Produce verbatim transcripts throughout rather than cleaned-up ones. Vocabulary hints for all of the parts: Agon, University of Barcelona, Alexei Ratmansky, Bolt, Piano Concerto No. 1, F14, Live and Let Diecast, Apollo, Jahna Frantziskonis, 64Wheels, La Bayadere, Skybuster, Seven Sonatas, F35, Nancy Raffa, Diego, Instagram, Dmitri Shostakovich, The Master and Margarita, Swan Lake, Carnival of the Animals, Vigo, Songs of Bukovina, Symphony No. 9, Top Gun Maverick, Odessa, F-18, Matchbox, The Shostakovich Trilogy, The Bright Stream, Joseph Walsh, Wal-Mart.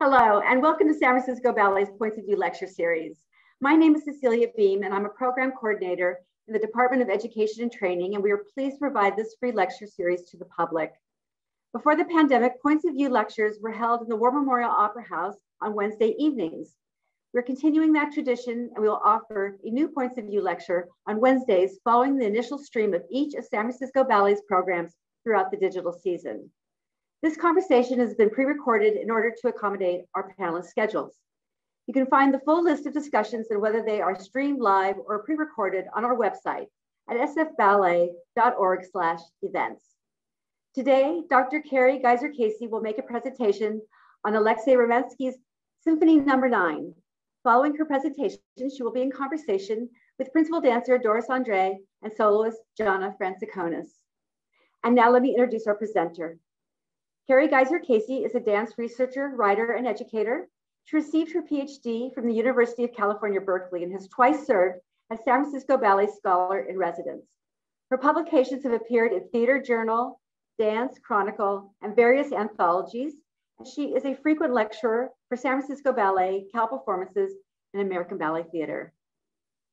Hello, and welcome to San Francisco Ballet's Points of View Lecture Series. My name is Cecilia Beam, and I'm a program coordinator in the Department of Education and Training, and we are pleased to provide this free lecture series to the public. Before the pandemic, Points of View lectures were held in the War Memorial Opera House on Wednesday evenings. We're continuing that tradition, and we will offer a new Points of View lecture on Wednesdays following the initial stream of each of San Francisco Ballet's programs throughout the digital season. This conversation has been pre-recorded in order to accommodate our panelist schedules. You can find the full list of discussions and whether they are streamed live or pre-recorded on our website at s f ballet dot org slash events. Today, Doctor Carrie Gaiser Casey will make a presentation on Alexei Ratmansky's Symphony Number nine. Following her presentation, she will be in conversation with principal dancer Dores André and soloist Jahna Frantziskonis. And now let me introduce our presenter. Carrie Gaiser Casey is a dance researcher, writer, and educator. She received her PhD from the University of California, Berkeley, and has twice served as San Francisco Ballet Scholar in Residence. Her publications have appeared in Theater Journal, Dance Chronicle, and various anthologies. And she is a frequent lecturer for San Francisco Ballet, Cal Performances, and American Ballet Theatre.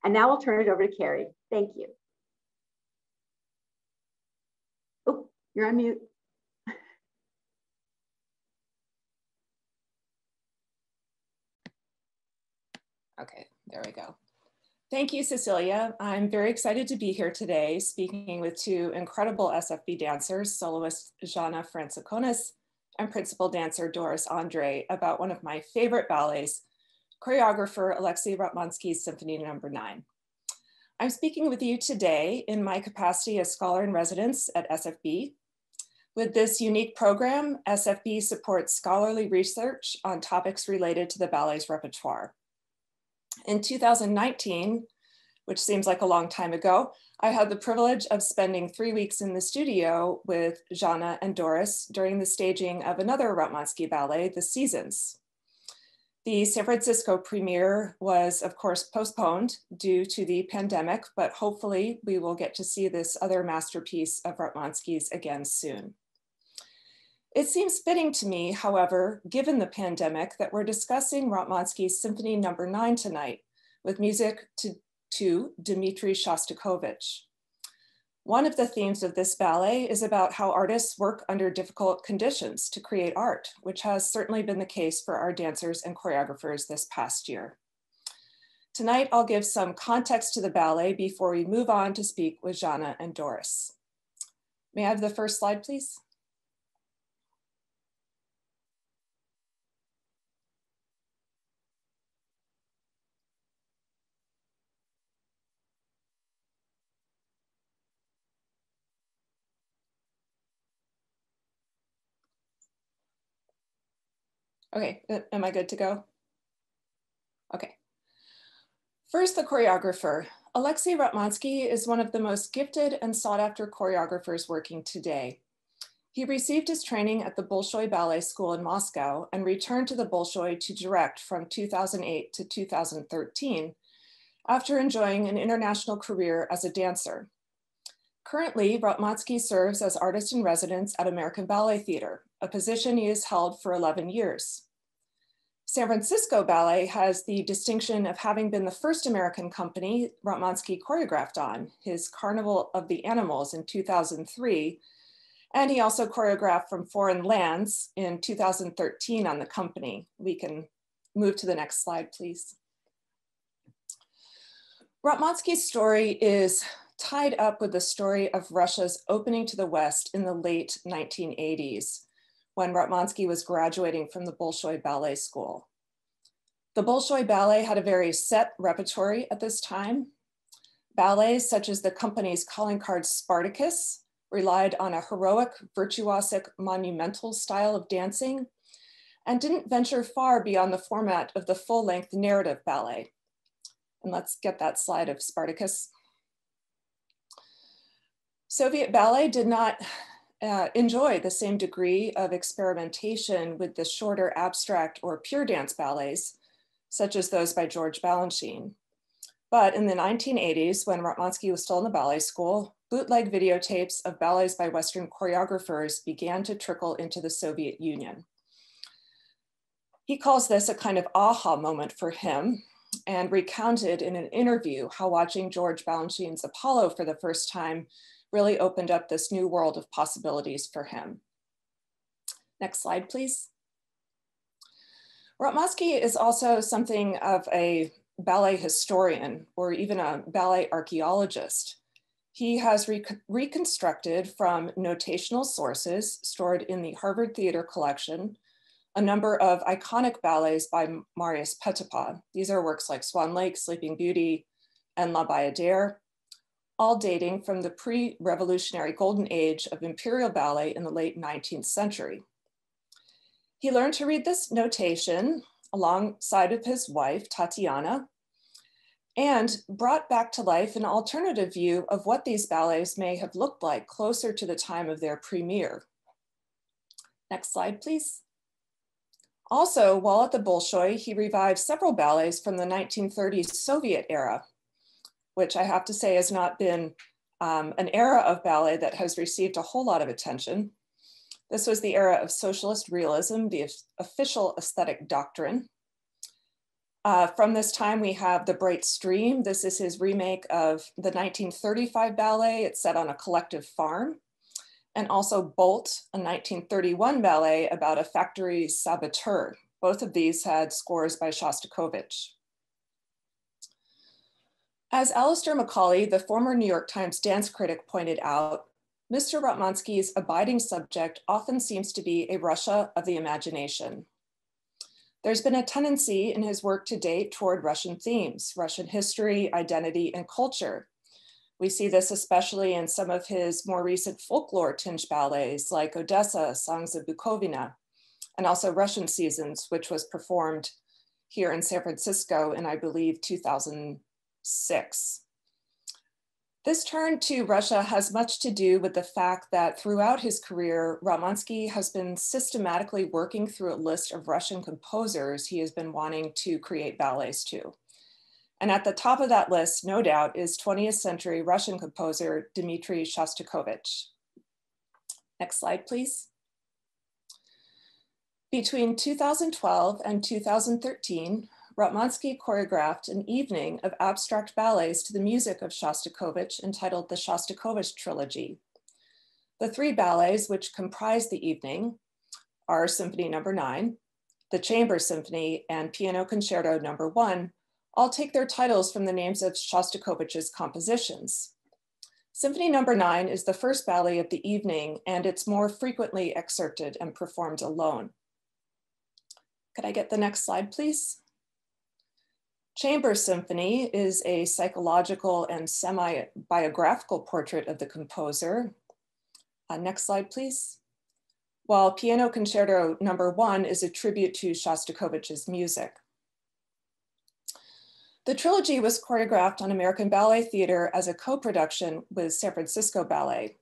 And now I'll turn it over to Carrie. Thank you. Oh, you're on mute. Okay, there we go. Thank you, Cecilia. I'm very excited to be here today speaking with two incredible S F B dancers, soloist Jahna Frantziskonis and principal dancer Dores André, about one of my favorite ballets, choreographer Alexei Ratmansky's Symphony Number nine. I'm speaking with you today in my capacity as scholar in residence at S F B. With this unique program, S F B supports scholarly research on topics related to the ballet's repertoire. In two thousand nineteen, which seems like a long time ago, I had the privilege of spending three weeks in the studio with Jahna and Dores during the staging of another Ratmansky ballet, The Seasons. The San Francisco premiere was, of course, postponed due to the pandemic, but hopefully we will get to see this other masterpiece of Ratmansky's again soon. It seems fitting to me, however, given the pandemic, that we're discussing Ratmansky's Symphony Number nine tonight with music to, to Dmitri Shostakovich. One of the themes of this ballet is about how artists work under difficult conditions to create art, which has certainly been the case for our dancers and choreographers this past year. Tonight, I'll give some context to the ballet before we move on to speak with Jahna and Dores. May I have the first slide, please? Okay, am I good to go? Okay. First, the choreographer. Alexei Ratmansky is one of the most gifted and sought after choreographers working today. He received his training at the Bolshoi Ballet School in Moscow and returned to the Bolshoi to direct from two thousand eight to two thousand thirteen after enjoying an international career as a dancer. Currently, Ratmansky serves as artist in residence at American Ballet Theatre, a position he has held for eleven years. San Francisco Ballet has the distinction of having been the first American company Ratmansky choreographed on, his Carnival of the Animals in two thousand three, and he also choreographed From Foreign Lands in two thousand thirteen on the company. We can move to the next slide, please. Ratmansky's story is tied up with the story of Russia's opening to the West in the late nineteen eighties. When Ratmansky was graduating from the Bolshoi Ballet School. The Bolshoi Ballet had a very set repertory at this time. Ballets such as the company's calling card Spartacus relied on a heroic, virtuosic, monumental style of dancing and didn't venture far beyond the format of the full-length narrative ballet. And let's get that slide of Spartacus. Soviet ballet did not Uh, enjoy the same degree of experimentation with the shorter abstract or pure dance ballets, such as those by George Balanchine. But in the nineteen eighties, when Ratmansky was still in the ballet school, bootleg videotapes of ballets by Western choreographers began to trickle into the Soviet Union. He calls this a kind of aha moment for him, and recounted in an interview how watching George Balanchine's Apollo for the first time really opened up this new world of possibilities for him. Next slide, please. Ratmansky is also something of a ballet historian or even a ballet archaeologist. He has re reconstructed from notational sources stored in the Harvard Theater collection a number of iconic ballets by Marius Petipa. These are works like Swan Lake, Sleeping Beauty, and La Bayadere, all dating from the pre-revolutionary golden age of imperial ballet in the late nineteenth century. He learned to read this notation alongside of his wife, Tatiana, and brought back to life an alternative view of what these ballets may have looked like closer to the time of their premiere. Next slide, please. Also, while at the Bolshoi, he revived several ballets from the nineteen thirties Soviet era, which I have to say has not been um, an era of ballet that has received a whole lot of attention. This was the era of socialist realism, the official aesthetic doctrine. Uh, from this time, we have The Bright Stream. This is his remake of the nineteen thirty-five ballet. It's set on a collective farm. And also Bolt, a nineteen thirty-one ballet about a factory saboteur. Both of these had scores by Shostakovich. As Alistair McCauley, the former New York Times dance critic, pointed out, Mister Ratmansky's abiding subject often seems to be a Russia of the imagination. There's been a tendency in his work to date toward Russian themes, Russian history, identity, and culture. We see this especially in some of his more recent folklore-tinged ballets like Odessa, Songs of Bukovina, and also Russian Seasons, which was performed here in San Francisco in, I believe, two thousand six. This turn to Russia has much to do with the fact that throughout his career, Ratmansky has been systematically working through a list of Russian composers he has been wanting to create ballets to. And at the top of that list, no doubt, is twentieth century Russian composer Dmitri Shostakovich. Next slide, please. Between two thousand twelve and two thousand thirteen, Ratmansky choreographed an evening of abstract ballets to the music of Shostakovich entitled The Shostakovich Trilogy. The three ballets which comprise the evening are Symphony number nine, the Chamber Symphony, and Piano Concerto number one, all take their titles from the names of Shostakovich's compositions. Symphony number nine is the first ballet of the evening, and it's more frequently excerpted and performed alone. Could I get the next slide, please? Chamber Symphony is a psychological and semi-biographical portrait of the composer. Uh, next slide, please. While Piano Concerto number one is a tribute to Shostakovich's music. The trilogy was choreographed on American Ballet Theatre as a co-production with San Francisco Ballet.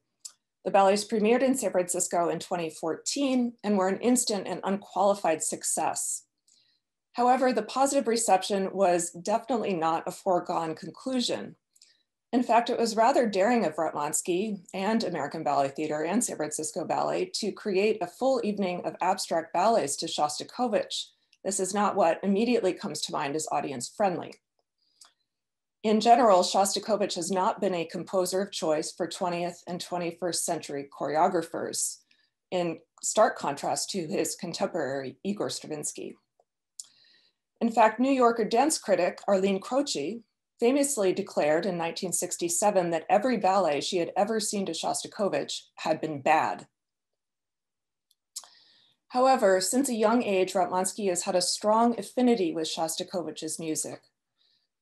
The ballets premiered in San Francisco in twenty fourteen and were an instant and unqualified success. However, the positive reception was definitely not a foregone conclusion. In fact, it was rather daring of Ratmansky and American Ballet Theatre and San Francisco Ballet to create a full evening of abstract ballets to Shostakovich. This is not what immediately comes to mind as audience friendly. In general, Shostakovich has not been a composer of choice for twentieth and twenty-first century choreographers, in stark contrast to his contemporary Igor Stravinsky. In fact, New Yorker dance critic Arlene Croce famously declared in nineteen sixty-seven that every ballet she had ever seen to Shostakovich had been bad. However, since a young age, Ratmansky has had a strong affinity with Shostakovich's music,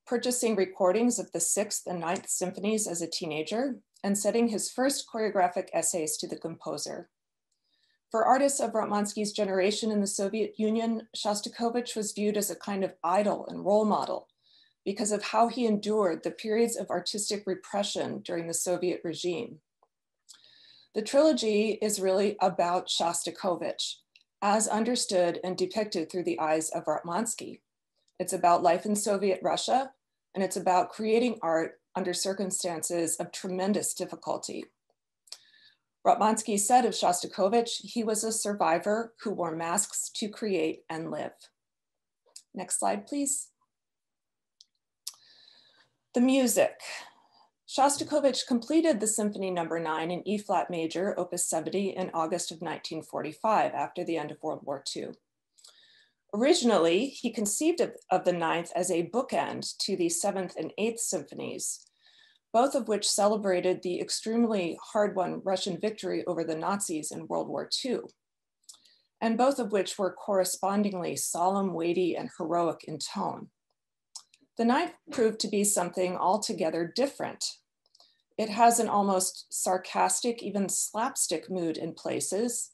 purchasing recordings of the sixth and ninth symphonies as a teenager, and setting his first choreographic essays to the composer. For artists of Ratmansky's generation in the Soviet Union, Shostakovich was viewed as a kind of idol and role model because of how he endured the periods of artistic repression during the Soviet regime. The trilogy is really about Shostakovich, as understood and depicted through the eyes of Ratmansky. It's about life in Soviet Russia, and it's about creating art under circumstances of tremendous difficulty. Ratmansky said of Shostakovich, he was a survivor who wore masks to create and live. Next slide, please. The music. Shostakovich completed the Symphony number nine in E-flat major, opus seventy, in August of nineteen forty-five, after the end of World War Two. Originally, he conceived of, of the ninth as a bookend to the seventh and eighth symphonies, both of which celebrated the extremely hard-won Russian victory over the Nazis in World War Two, and both of which were correspondingly solemn, weighty, and heroic in tone. The ninth proved to be something altogether different. It has an almost sarcastic, even slapstick mood in places,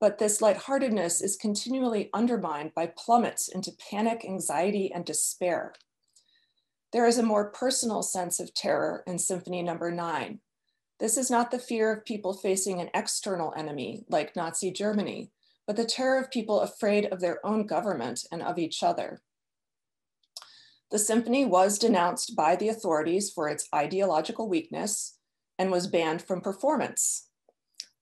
but this lightheartedness is continually undermined by plummets into panic, anxiety, and despair. There is a more personal sense of terror in Symphony number nine. This is not the fear of people facing an external enemy like Nazi Germany, but the terror of people afraid of their own government and of each other. The symphony was denounced by the authorities for its ideological weakness and was banned from performance.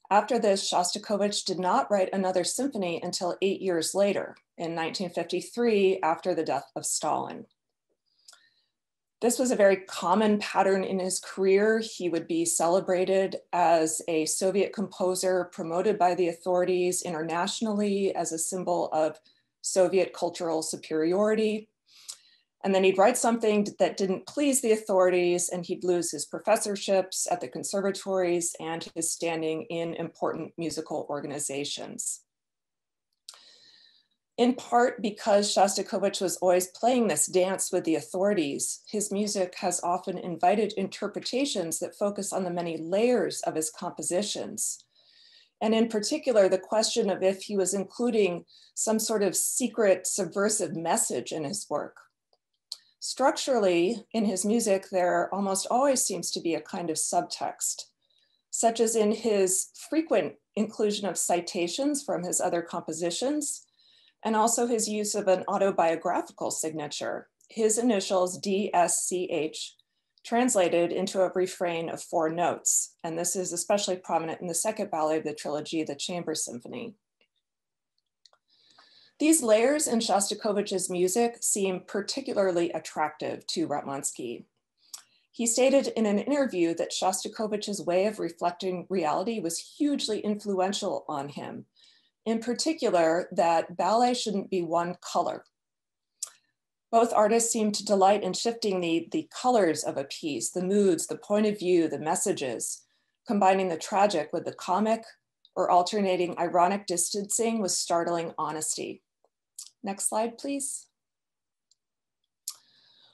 After this, Shostakovich did not write another symphony until eight years later, in nineteen fifty-three, after the death of Stalin. This was a very common pattern in his career. He would be celebrated as a Soviet composer, promoted by the authorities internationally as a symbol of Soviet cultural superiority. And then he'd write something that didn't please the authorities, and he'd lose his professorships at the conservatories and his standing in important musical organizations. In part because Shostakovich was always playing this dance with the authorities, his music has often invited interpretations that focus on the many layers of his compositions. And in particular, the question of if he was including some sort of secret subversive message in his work. Structurally, in his music, there almost always seems to be a kind of subtext, such as in his frequent inclusion of citations from his other compositions, and also his use of an autobiographical signature, his initials D S C H, translated into a refrain of four notes. And this is especially prominent in the second ballet of the trilogy, the Chamber Symphony. These layers in Shostakovich's music seem particularly attractive to Ratmansky. He stated in an interview that Shostakovich's way of reflecting reality was hugely influential on him. In particular, that ballet shouldn't be one color. Both artists seem to delight in shifting the, the colors of a piece, the moods, the point of view, the messages, combining the tragic with the comic, or alternating ironic distancing with startling honesty. Next slide, please.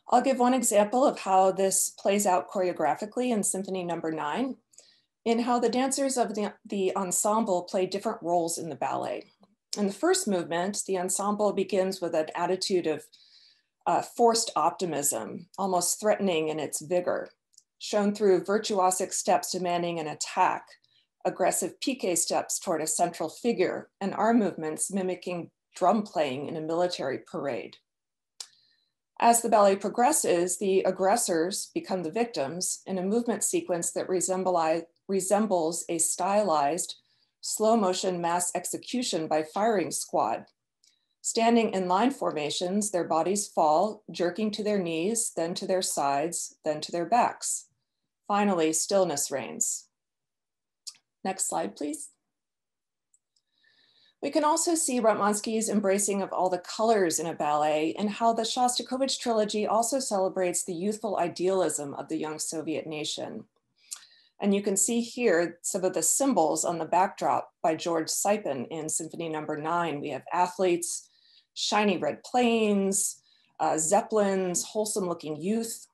I'll give one example of how this plays out choreographically in Symphony number nine. In how the dancers of the, the ensemble play different roles in the ballet. In the first movement, the ensemble begins with an attitude of uh, forced optimism, almost threatening in its vigor, shown through virtuosic steps demanding an attack, aggressive piqué steps toward a central figure, and arm movements mimicking drum playing in a military parade. As the ballet progresses, the aggressors become the victims in a movement sequence that resembles resembles a stylized slow motion mass execution by firing squad. Standing in line formations, their bodies fall, jerking to their knees, then to their sides, then to their backs. Finally, stillness reigns. Next slide, please. We can also see Ratmansky's embracing of all the colors in a ballet and how the Shostakovich trilogy also celebrates the youthful idealism of the young Soviet nation. And you can see here some of the symbols on the backdrop by George Sipin in Symphony number nine. We have athletes, shiny red planes, uh, zeppelins, wholesome looking youth.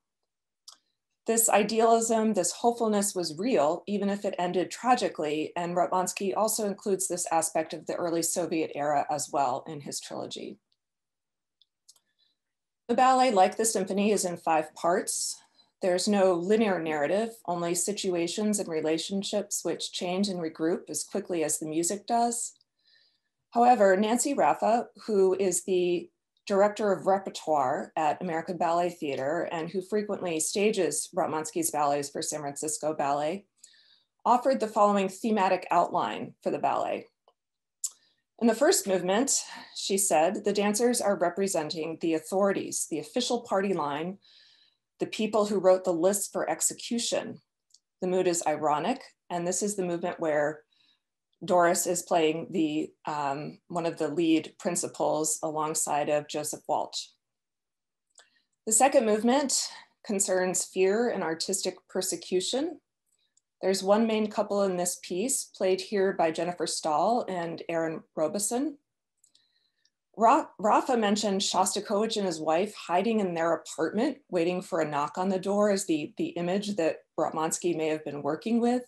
This idealism, this hopefulness was real, even if it ended tragically. And Ratmansky also includes this aspect of the early Soviet era as well in his trilogy. The ballet, like the symphony, is in five parts. There's no linear narrative, only situations and relationships which change and regroup as quickly as the music does. However, Nancy Raffa, who is the director of repertoire at American Ballet Theatre and who frequently stages Ratmansky's ballets for San Francisco Ballet, offered the following thematic outline for the ballet. In the first movement, she said, the dancers are representing the authorities, the official party line, the people who wrote the list for execution. The mood is ironic, and this is the movement where Doris is playing the um, one of the lead principals alongside of Joseph Walsh. The second movement concerns fear and artistic persecution. There's one main couple in this piece, played here by Jennifer Stahl and Aaron Robeson. Raffa mentioned Shostakovich and his wife hiding in their apartment, waiting for a knock on the door as the, the image that Ratmansky may have been working with.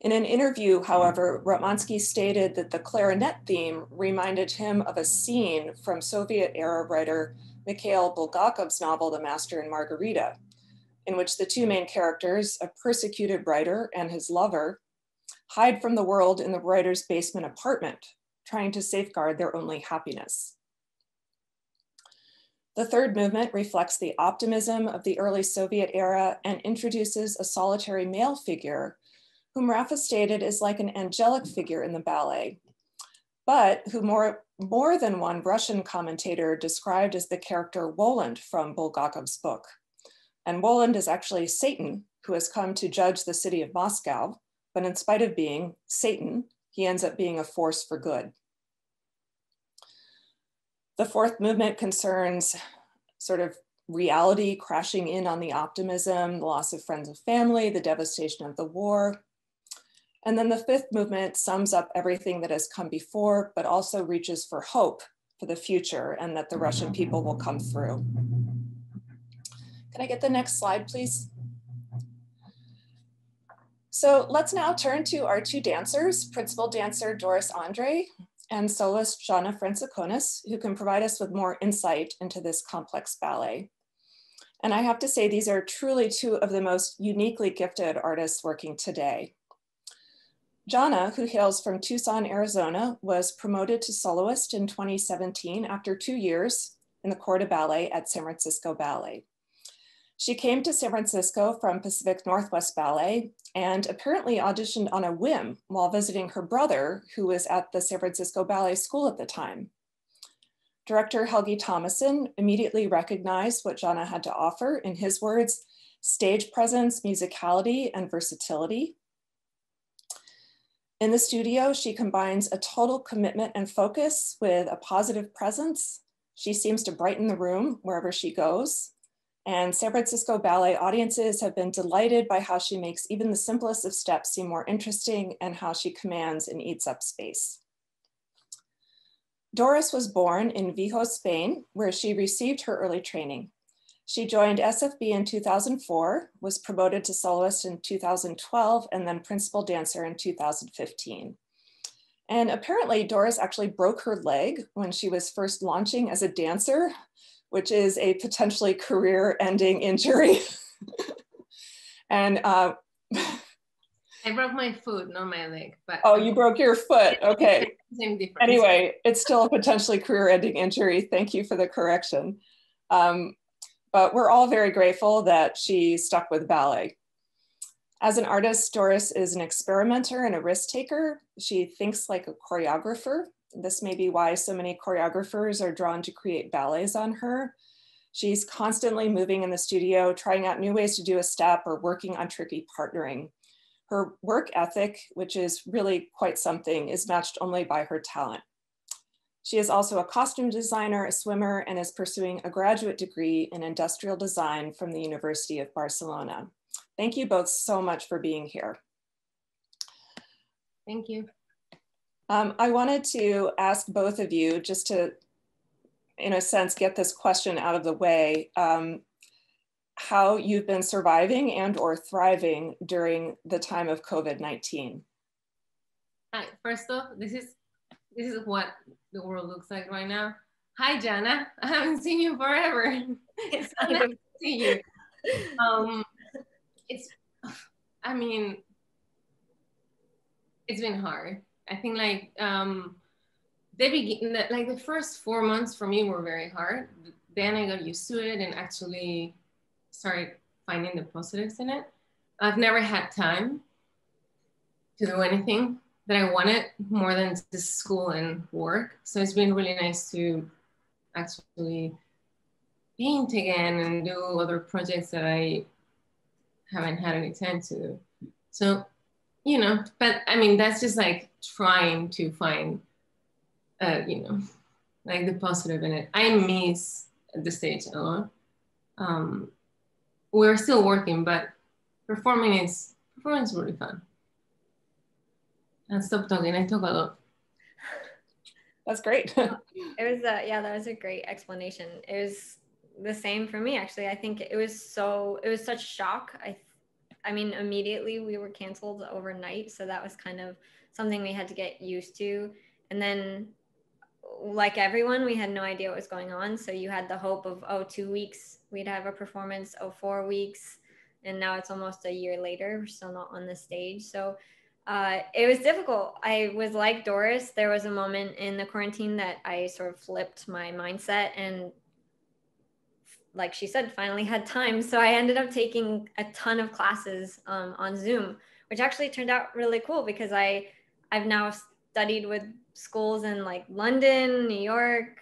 In an interview, however, Ratmansky stated that the clarinet theme reminded him of a scene from Soviet-era writer Mikhail Bulgakov's novel, The Master and Margarita, in which the two main characters, a persecuted writer and his lover, hide from the world in the writer's basement apartment, trying to safeguard their only happiness. The third movement reflects the optimism of the early Soviet era and introduces a solitary male figure whom Raffa stated is like an angelic figure in the ballet, but who more, more than one Russian commentator described as the character Woland from Bulgakov's book. And Woland is actually Satan, who has come to judge the city of Moscow, but in spite of being Satan, he ends up being a force for good. The fourth movement concerns sort of reality crashing in on the optimism, the loss of friends and family, the devastation of the war. And then the fifth movement sums up everything that has come before, but also reaches for hope for the future and that the Russian people will come through. Can I get the next slide, please? So let's now turn to our two dancers, principal dancer Dores André and soloist Jahna Frantziskonis, who can provide us with more insight into this complex ballet. And I have to say, these are truly two of the most uniquely gifted artists working today. Jahna, who hails from Tucson, Arizona, was promoted to soloist in twenty seventeen after two years in the corps de ballet at San Francisco Ballet. She came to San Francisco from Pacific Northwest Ballet and apparently auditioned on a whim while visiting her brother, who was at the San Francisco Ballet School at the time. Director Helgi Thomason immediately recognized what Jahna had to offer, in his words, stage presence, musicality, and versatility. In the studio, she combines a total commitment and focus with a positive presence. She seems to brighten the room wherever she goes. And San Francisco Ballet audiences have been delighted by how she makes even the simplest of steps seem more interesting and how she commands and eats up space. Doris was born in Vigo, Spain, where she received her early training. She joined S F B in two thousand four, was promoted to soloist in two thousand twelve, and then principal dancer in two thousand fifteen. And apparently Doris actually broke her leg when she was first launching as a dancer, which is a potentially career-ending injury. and uh, I broke my foot, not my leg. But oh, you broke your foot, okay. Same difference. Anyway, it's still a potentially career-ending injury. Thank you for the correction. Um, but we're all very grateful that she stuck with ballet. As an artist, Doris is an experimenter and a risk taker. She thinks like a choreographer. This may be why so many choreographers are drawn to create ballets on her. She's constantly moving in the studio, trying out new ways to do a step or working on tricky partnering. Her work ethic, which is really quite something, is matched only by her talent. She is also a costume designer, a swimmer, and is pursuing a graduate degree in industrial design from the University of Barcelona. Thank you both so much for being here. Thank you. Um, I wanted to ask both of you just to, in a sense, get this question out of the way, um, how you've been surviving and or thriving during the time of COVID nineteen. Hi, first off, this is, this is what the world looks like right now. Hi, Jahna, I haven't seen you forever. It's so nice to see you. Um, it's, I mean, it's been hard. I think like um, they begin the, like the first four months for me were very hard. Then I got used to it and actually started finding the positives in it. I've never had time to do anything that I wanted more than just school and work. So it's been really nice to actually paint again and do other projects that I haven't had any time to do. So, you know, but I mean, that's just like trying to find, uh, you know, like the positive in it. I miss the stage a lot. Um, we're still working, but performing is, performing is really fun. I'll stop talking, I talk a lot. That's great. It was, a, yeah, that was a great explanation. It was the same for me, actually. I think it was so, it was such shock. I, I mean, immediately we were canceled overnight. So that was kind of something we had to get used to. And then like everyone, we had no idea what was going on. So you had the hope of, oh, two weeks, we'd have a performance, oh, four weeks. And now it's almost a year later, we're still not on the stage. So uh, it was difficult. I was like Doris, there was a moment in the quarantine that I sort of flipped my mindset and, like she said, finally had time. So I ended up taking a ton of classes um, on Zoom, which actually turned out really cool because I, I've now studied with schools in like London, New York,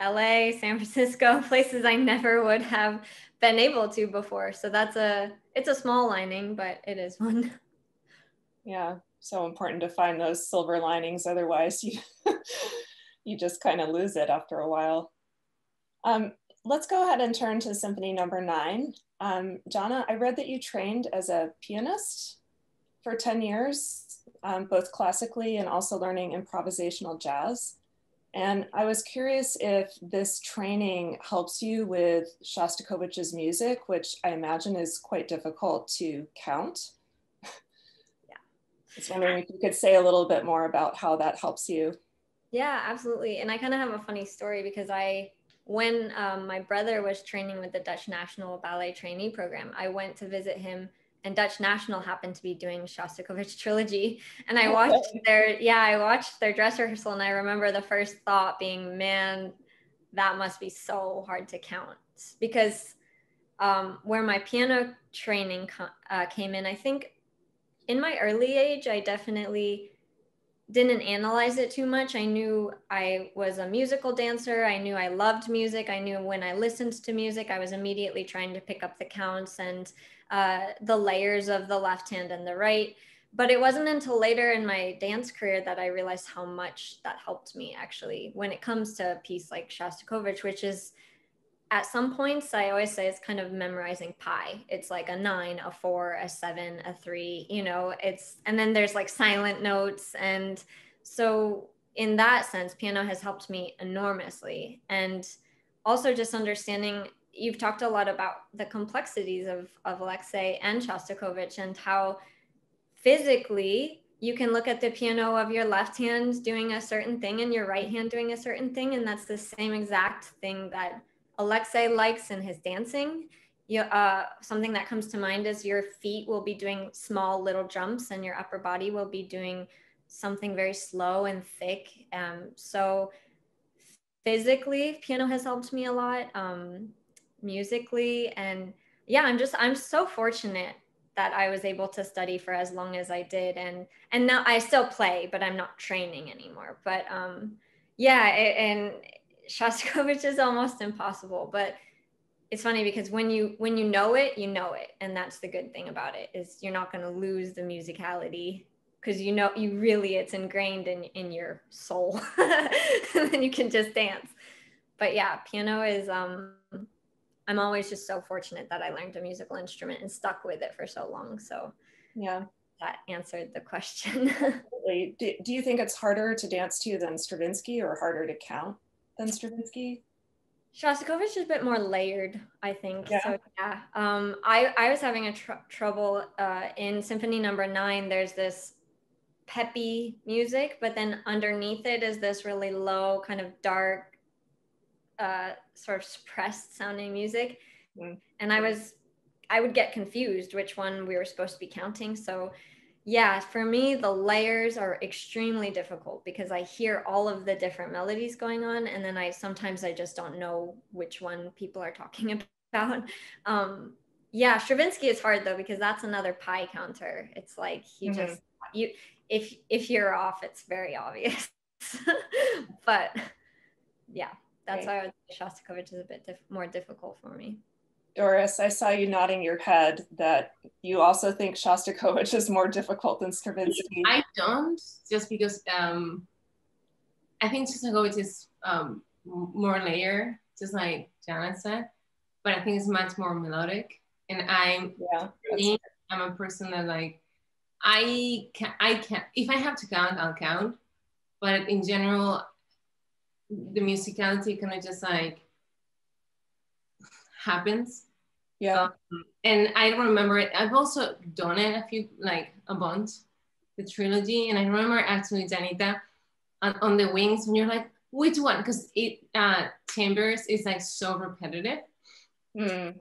L A, San Francisco, places I never would have been able to before. So that's a, it's a small lining, but it is one. Yeah, so important to find those silver linings. Otherwise you, you just kind of lose it after a while. Um, let's go ahead and turn to Symphony Number Nine. Um, Jahna, I read that you trained as a pianist for ten years, um, both classically and also learning improvisational jazz. And I was curious if this training helps you with Shostakovich's music, which I imagine is quite difficult to count. Yeah. I was wondering if you could say a little bit more about how that helps you. Yeah, absolutely. And I kind of have a funny story because I, when um, my brother was training with the Dutch National Ballet Trainee Program, I went to visit him, and Dutch National happened to be doing Shostakovich Trilogy. And I watched their, yeah, I watched their dress rehearsal. And I remember the first thought being, man, that must be so hard to count. Because um, where my piano training uh, came in, I think in my early age, I definitely didn't analyze it too much. I knew I was a musical dancer. I knew I loved music. I knew when I listened to music, I was immediately trying to pick up the counts and uh, the layers of the left hand and the right. But it wasn't until later in my dance career that I realized how much that helped me actually when it comes to a piece like Shostakovich, which is at some points, I always say it's kind of memorizing pi. It's like a nine, a four, a seven, a three, you know, it's, and then there's like silent notes. And so in that sense, piano has helped me enormously. And also just understanding, you've talked a lot about the complexities of, of Alexei and Shostakovich and how physically you can look at the piano of your left hand doing a certain thing and your right hand doing a certain thing. And that's the same exact thing that Alexei likes in his dancing. You, uh, something that comes to mind is your feet will be doing small little jumps and your upper body will be doing something very slow and thick. Um, so physically, piano has helped me a lot, um, musically. And yeah, I'm just, I'm so fortunate that I was able to study for as long as I did. And, and now I still play, but I'm not training anymore. But um, yeah, it, and Shostakovich is almost impossible, but it's funny because when you when you know it, you know it, and that's the good thing about it is you're not going to lose the musicality because you know you really it's ingrained in in your soul, and then you can just dance. But yeah, piano is um, I'm always just so fortunate that I learned a musical instrument and stuck with it for so long. So yeah, that answered the question. do, do you think it's harder to dance to than Stravinsky or harder to count than Stravinsky? Shostakovich is a bit more layered, I think. Yeah. So yeah, um, I, I was having a tr trouble uh, in Symphony Number Nine. There's this peppy music, but then underneath it is this really low, kind of dark, uh, sort of suppressed sounding music. Mm. And I was, I would get confused which one we were supposed to be counting. So yeah, for me, the layers are extremely difficult because I hear all of the different melodies going on. And then I sometimes I just don't know which one people are talking about. Um, Yeah, Stravinsky is hard though, because that's another pi counter. It's like you mm-hmm. just you if if you're off, it's very obvious. But yeah, that's right. Why I would say Shostakovich is a bit diff more difficult for me. Doris, I saw you nodding your head that you also think Shostakovich is more difficult than Stravinsky. I don't, just because um, I think Shostakovich is um, more layered, just like Jahna said, but I think it's much more melodic. And I'm, yeah, me, I'm a person that like, I can, I can, if I have to count, I'll count. But in general, the musicality kind of just like, happens. Yeah. Um, and I remember it. I've also done it a few, like a bunch, the trilogy. And I remember actually, Janita, on, on the wings, when you're like, which one? Because it uh, Chambers is like so repetitive. Mm. And,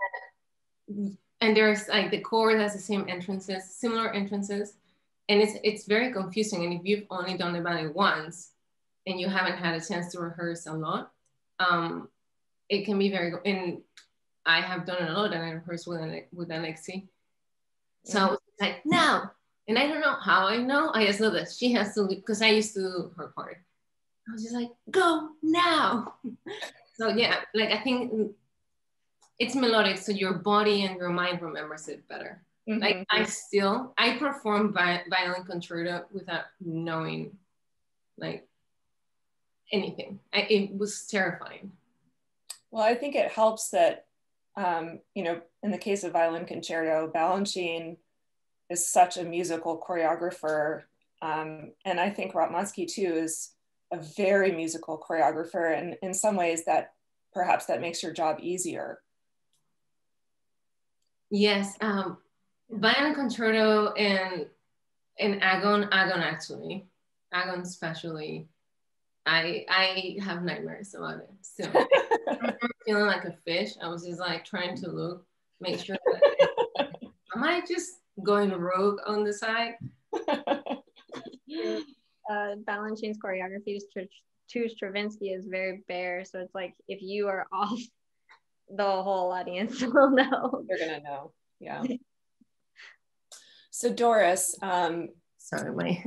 and there's like the chord has the same entrances, similar entrances. And it's, it's very confusing. And if you've only done the ballet once and you haven't had a chance to rehearse a lot, um, it can be very, and I have done a lot and I rehearsed with, with Alexei. So yeah. I was like, no. And I don't know how I know. I just know that she has to, because I used to do her part. I was just like, go now. So yeah, like I think it's melodic. So your body and your mind remembers it better. Mm-hmm. Like I still, I perform Violin Concerto without knowing like anything. I, it was terrifying. Well, I think it helps that Um, you know, in the case of Violin Concerto, Balanchine is such a musical choreographer. Um, and I think Ratmansky too is a very musical choreographer. And in some ways that, perhaps that makes your job easier. Yes, um, Violin Concerto and, and Agon, Agon actually, Agon especially, I, I have nightmares about it still. Feeling like a fish. I was just like trying to look, make sure that am I just going rogue on the side? uh, Balanchine's choreography to Stravinsky is very bare. So it's like, if you are off, the whole audience will know. They're gonna know, yeah. So Doris. Um, Sorry, my,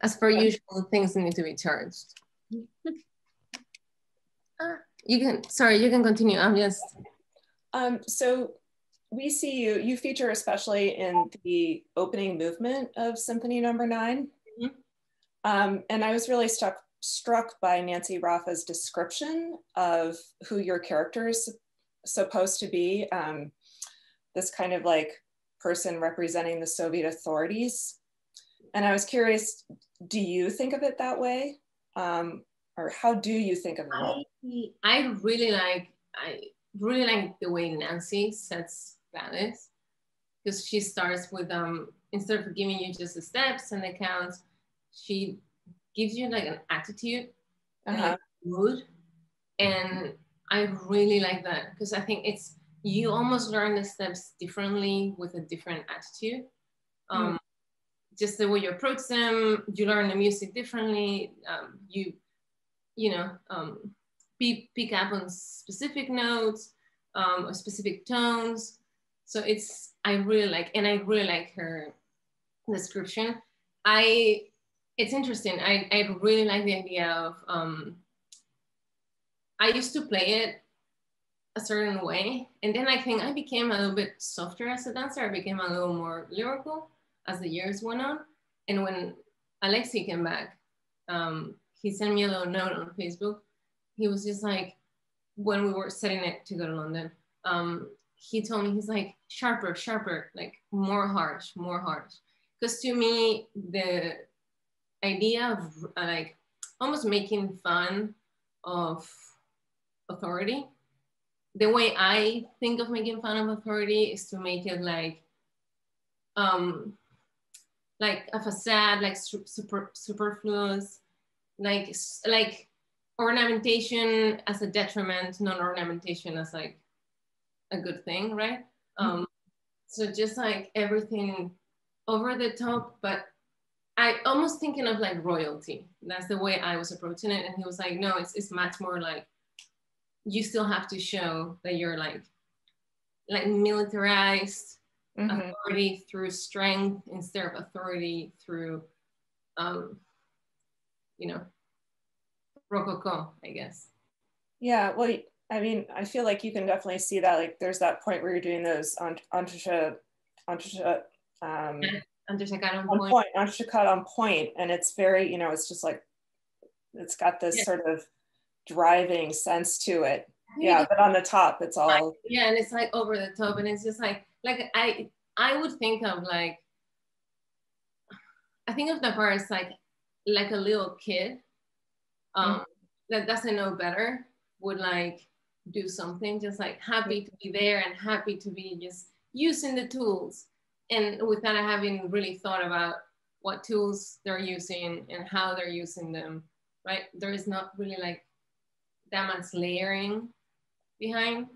as per usual, things need to be charged. uh, You can, sorry, you can continue, I'm just. Um, so we see you, you feature especially in the opening movement of Symphony Number Nine. Mm-hmm. um, and I was really struck, struck by Nancy Raffa's description of who your character is supposed to be, um, this kind of like person representing the Soviet authorities. And I was curious, do you think of it that way? Um, Or how do you think of it? I, I really like I really like the way Nancy sets ballets, because she starts with um instead of giving you just the steps and the counts, she gives you like an attitude, uh-huh. like mood, and I really like that because I think it's you almost learn the steps differently with a different attitude. Um, mm-hmm. Just the way you approach them, you learn the music differently. Um, you you know, um, pick, pick up on specific notes um, or specific tones. So it's, I really like, and I really like her description. I, it's interesting. I, I really like the idea of, um, I used to play it a certain way. And then I think I became a little bit softer as a dancer. I became a little more lyrical as the years went on. And when Alexei came back, um, he sent me a little note on Facebook. He was just like, when we were setting it to go to London, um, he told me, he's like, sharper, sharper, like more harsh, more harsh. Because to me, the idea of uh, like almost making fun of authority, the way I think of making fun of authority is to make it like, um, like a facade, like super, superfluous, like like ornamentation as a detriment, non-ornamentation as like a good thing, right? Um, so just like everything over the top, but I almost thinking of like royalty. That's the way I was approaching it. And he was like, no, it's, it's much more like, you still have to show that you're like like militarized mm-hmm. authority through strength instead of authority through, um, you know, Rococo, I guess. Yeah, well, I mean, I feel like you can definitely see that. Like, there's that point where you're doing those entre, entre, entre, um, entrechat on, on point, point entrechat on point, and it's very, you know, it's just like, it's got this yeah. sort of driving sense to it. Yeah, but on the top, it's all. Yeah, and it's like over the top, and it's just like, like I, I would think of like, I think of the part as like, like a little kid, um, mm-hmm. that doesn't know better would like do something, just like happy to be there and happy to be just using the tools and without having really thought about what tools they're using and how they're using them, right? There is not really like that much layering behind.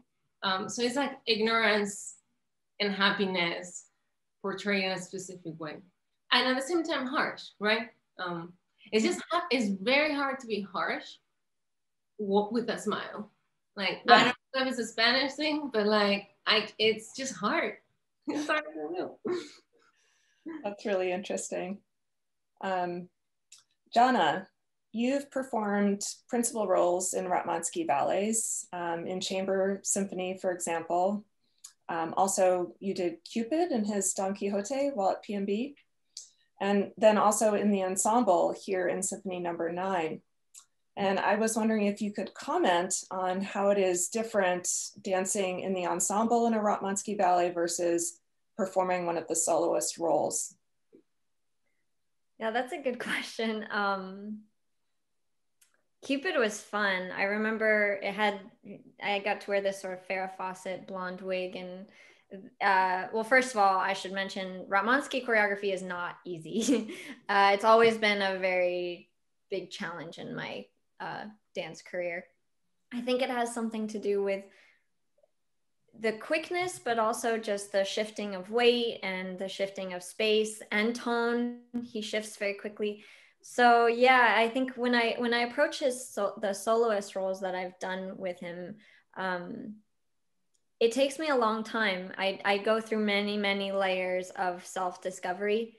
Um, so it's like ignorance and happiness portrayed in a specific way. And at the same time, harsh, right? Um, it's just, it's very hard to be harsh with a smile. Like, yeah. I don't know if it's a Spanish thing, but like, I, it's just hard. It's hard to do. That's really interesting. Um, Jahna, you've performed principal roles in Ratmansky ballets, um, in Chamber Symphony, for example. Um, also, you did Cupid and his Don Quixote while at P M B, and then also in the ensemble here in Symphony Number Nine. And I was wondering if you could comment on how it is different dancing in the ensemble in a Ratmansky ballet versus performing one of the soloist roles. Yeah, that's a good question. Um... Cupid was fun. I remember it had, I got to wear this sort of Farrah Fawcett blonde wig. And uh, well, first of all, I should mention Ratmansky choreography is not easy. uh, it's always been a very big challenge in my uh, dance career. I think it has something to do with the quickness, but also just the shifting of weight and the shifting of space and tone. He shifts very quickly. So yeah, I think when I when I approach his so, the soloist roles that I've done with him, um, it takes me a long time. I, I go through many, many layers of self-discovery.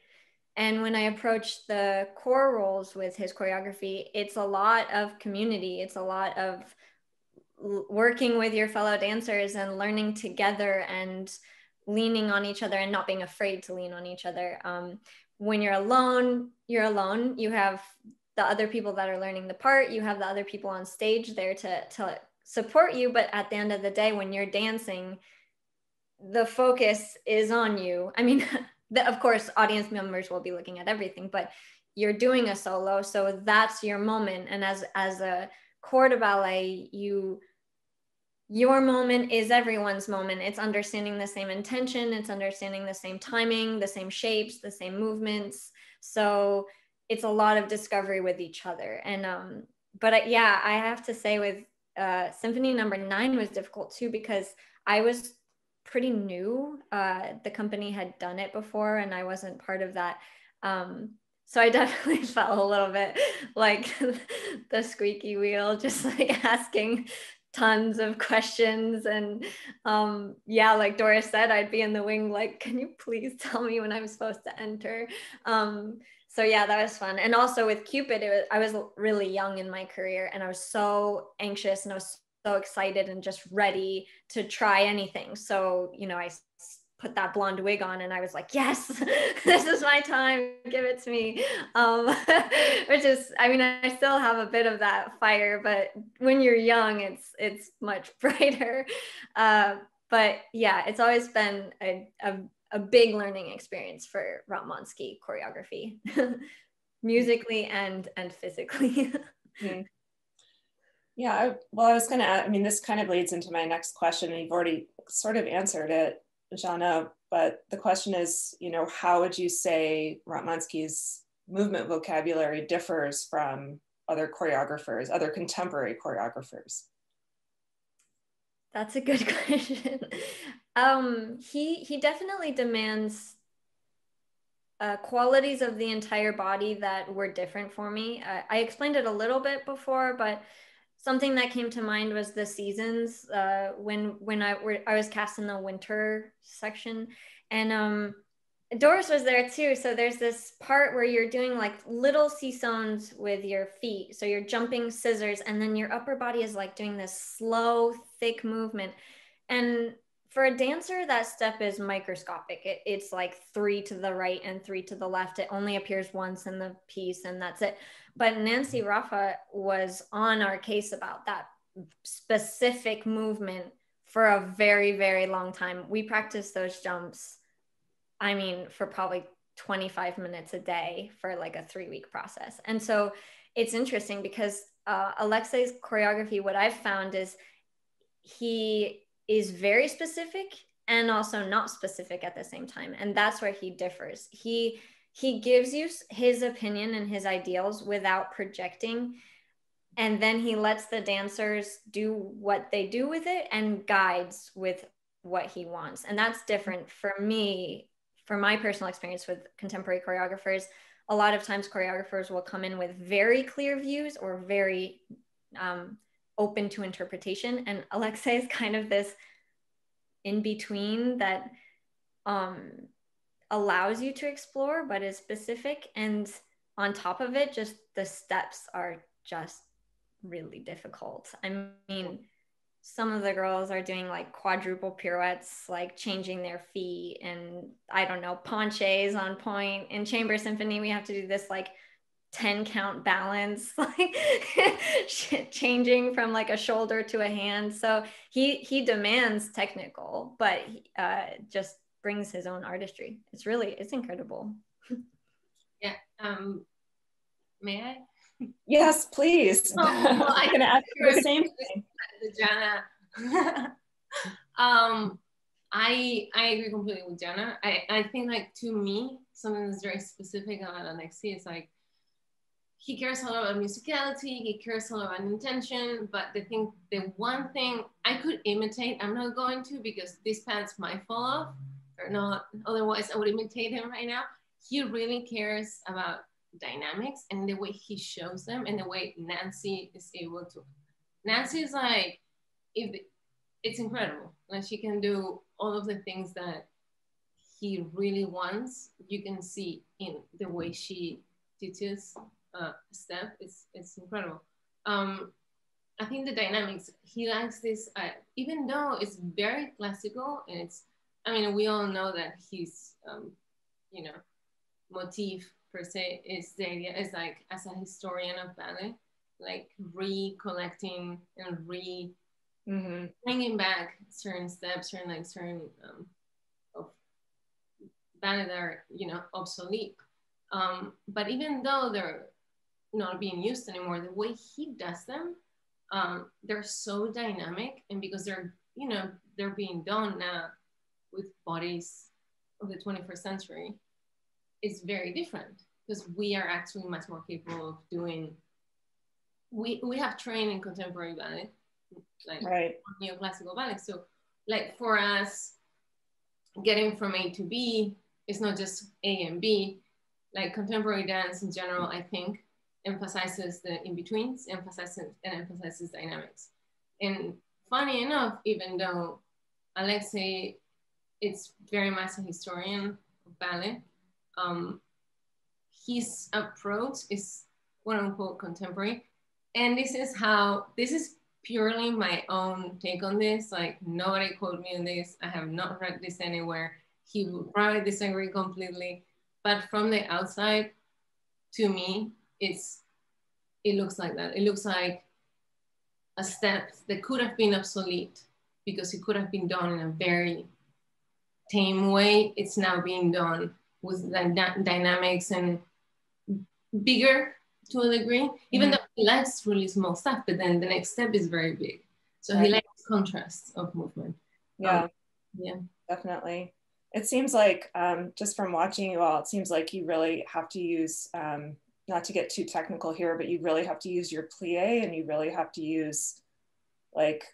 And when I approach the core roles with his choreography, it's a lot of community. It's a lot of working with your fellow dancers and learning together and leaning on each other and not being afraid to lean on each other. Um, when you're alone, you're alone. You have the other people that are learning the part. You have the other people on stage there to, to support you. But at the end of the day, when you're dancing, the focus is on you. I mean, the, of course, audience members will be looking at everything, but you're doing a solo. So that's your moment. And as, as a corps de ballet, you... your moment is everyone's moment. It's understanding the same intention. It's understanding the same timing, the same shapes, the same movements. So it's a lot of discovery with each other. And, um, but I, yeah, I have to say with uh, Symphony Number Nine was difficult too, because I was pretty new. Uh, the company had done it before and I wasn't part of that. Um, So I definitely felt a little bit like the squeaky wheel, just like asking tons of questions. And um, yeah, like Doris said, I'd be in the wing, like, can you please tell me when I'm supposed to enter? Um, so yeah, that was fun. And also with Cupid, it was, I was really young in my career and I was so anxious and I was so excited and just ready to try anything. So, you know, I put that blonde wig on and I was like, yes, this is my time, give it to me. Um, which is, I mean, I still have a bit of that fire, but when you're young, it's it's much brighter. Uh, but yeah, it's always been a, a, a big learning experience for Ratmansky choreography, musically and, and physically. mm-hmm. Yeah, I, well, I was gonna add, I mean, this kind of leads into my next question and you've already sort of answered it, Jahna, but the question is, you know, how would you say Ratmansky's movement vocabulary differs from other choreographers, other contemporary choreographers? That's a good question. um, he, he definitely demands uh, qualities of the entire body that were different for me. Uh, I explained it a little bit before, but Something that came to mind was The Seasons, uh, when when I were, I was cast in the winter section, and um, Doris was there too. So there's this part where you're doing like little seesaws with your feet. So you're jumping scissors, and then your upper body is like doing this slow, thick movement. And for a dancer, that step is microscopic. It, it's like three to the right and three to the left. It only appears once in the piece, and that's it. But Nancy Raffa was on our case about that specific movement for a very, very long time. We practiced those jumps, I mean, for probably twenty-five minutes a day for like a three week process. And so it's interesting because uh, Alexei's choreography, what I've found is he is very specific and also not specific at the same time. And that's where he differs. He He gives you his opinion and his ideals without projecting. And then he lets the dancers do what they do with it and guides with what he wants. And that's different for me, for my personal experience with contemporary choreographers. A lot of times choreographers will come in with very clear views or very um, open to interpretation. And Alexei is kind of this in between that, um, allows you to explore, but is specific. And on top of it, just the steps are just really difficult. I mean, some of the girls are doing like quadruple pirouettes, like changing their feet, and I don't know, penchés on point. In Chamber Symphony, we have to do this like ten count balance, like changing from like a shoulder to a hand. So he, he demands technical, but uh, just brings his own artistry. It's really, it's incredible. Yeah, um, may I? Yes, please. Oh, well, I'm gonna ask you the same thing. Jahna. um, I, I agree completely with Jahna. I, I think like to me, something that's very specific about Alexei is like, he cares a lot about musicality, he cares a lot about intention, but the thing, the one thing I could imitate, I'm not going to because these pants might fall off, or not, otherwise I would imitate him right now. He really cares about dynamics and the way he shows them and the way Nancy is able to. Nancy is like, if it's incredible. Like she can do all of the things that he really wants. You can see in the way she teaches uh, step, it's, it's incredible. Um, I think the dynamics, he likes this, uh, even though it's very classical and it's, I mean, we all know that his, um, you know, motif per se is the idea is like, as a historian of ballet, like recollecting and re mm-hmm. bringing back certain steps, certain like certain um, of ballet that are, you know, obsolete. Um, but even though they're not being used anymore, the way he does them, um, they're so dynamic, and because they're, you know, they're being done now with bodies of the twenty-first century, is very different because we are actually much more capable of doing, we, we have trained in contemporary ballet, like right. neoclassical ballet. So like for us, getting from A to B, it's not just A and B, like contemporary dance in general, I think, emphasizes the in-betweens, emphasizes and emphasizes dynamics. And funny enough, even though Alexei it's very much a historian of ballet. Um, his approach is quote unquote contemporary. And this is how, this is purely my own take on this. Like nobody quote me on this. I have not read this anywhere. He will probably disagree completely, but from the outside to me, it's, it looks like that. It looks like a step that could have been obsolete because it could have been done in a very tame way. It's now being done with dyna dynamics and bigger to a degree, even mm-hmm. though he likes really small stuff, but then the next step is very big. So right. he likes contrasts of movement. Yeah, um, yeah, definitely. It seems like, um, just from watching you all, it seems like you really have to use, um, not to get too technical here, but you really have to use your plie and you really have to use like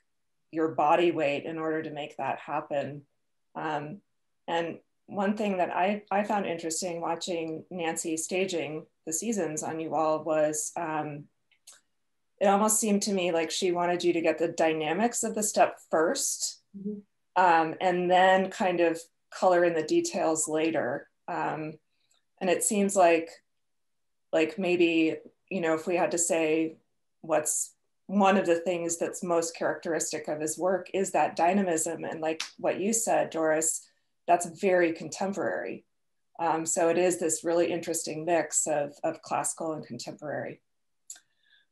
your body weight in order to make that happen. Um, and one thing that I, I found interesting watching Nancy staging The Seasons on you all was um, it almost seemed to me like she wanted you to get the dynamics of the step first, mm-hmm. um, and then kind of color in the details later. Um, and it seems like, like maybe, you know, if we had to say what's one of the things that's most characteristic of his work is that dynamism. And like what you said, Doris, that's very contemporary. Um, so it is this really interesting mix of, of classical and contemporary.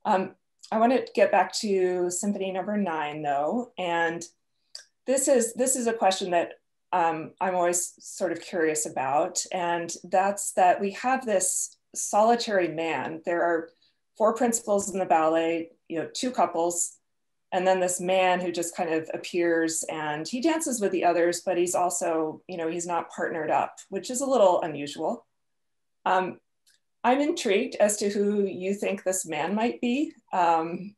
Um, I want to get back to Symphony Number Nine, though, and this is this is a question that um, I'm always sort of curious about, and that's that we have this solitary man. There are four principals in the ballet, you know, two couples, and then this man who just kind of appears, and he dances with the others, but he's also, you know, he's not partnered up, which is a little unusual. Um, I'm intrigued as to who you think this man might be, um,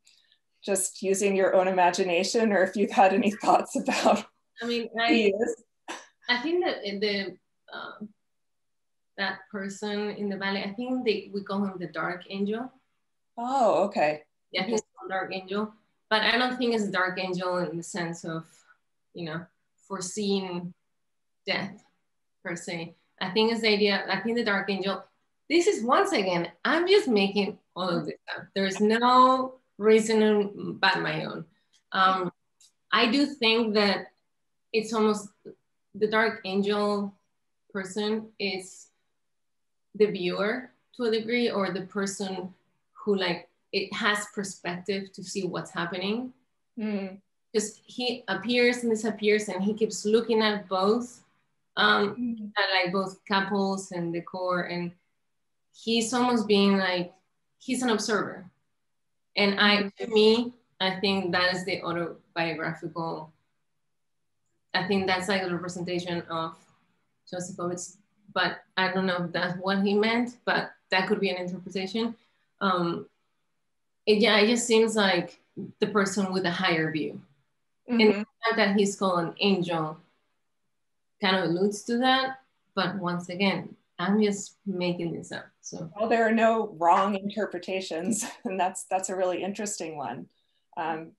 just using your own imagination, or if you've had any thoughts about I mean, I, who he is. I think that the uh, that person in the ballet, I think they, we call him the Dark Angel. Oh, okay. Yeah, he's called Dark Angel, but I don't think it's a Dark Angel in the sense of, you know, foreseeing death per se. I think it's the idea, I think the Dark Angel, this is, once again, I'm just making all of this up. There's no reason but my own. Um, I do think that it's almost, the Dark Angel person is the viewer to a degree, or the person who, like, it has perspective to see what's happening. Because mm. he appears and disappears, and he keeps looking at both, um, mm. at, like, both couples and the core, and he's almost being like, he's an observer. And I, to me, I think that is the autobiographical, I think that's like a representation of Shostakovich, but I don't know if that's what he meant, but that could be an interpretation. Um, it, yeah, it just seems like the person with a higher view. Mm-hmm. And the fact that he's called an angel kind of alludes to that, but once again, I'm just making this up. So, well, there are no wrong interpretations, and that's that's a really interesting one. Um,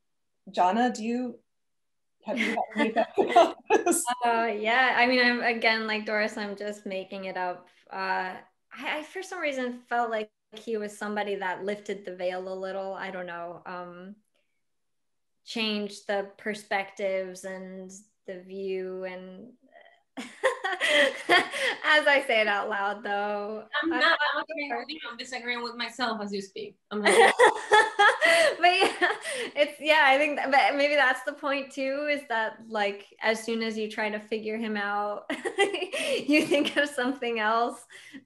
Jahna, do you have you had any thoughts about this? Uh, yeah, I mean, I'm again like Doris, I'm just making it up. Uh, I, I for some reason felt like he was somebody that lifted the veil a little. I don't know, um, changed the perspectives and the view and. As I say it out loud, though, I'm not. I'm, I'm, I'm disagreeing with myself as you speak. I'm like, but yeah, it's yeah. I think, that, but maybe that's the point too. Is that like as soon as you try to figure him out, you think of something else.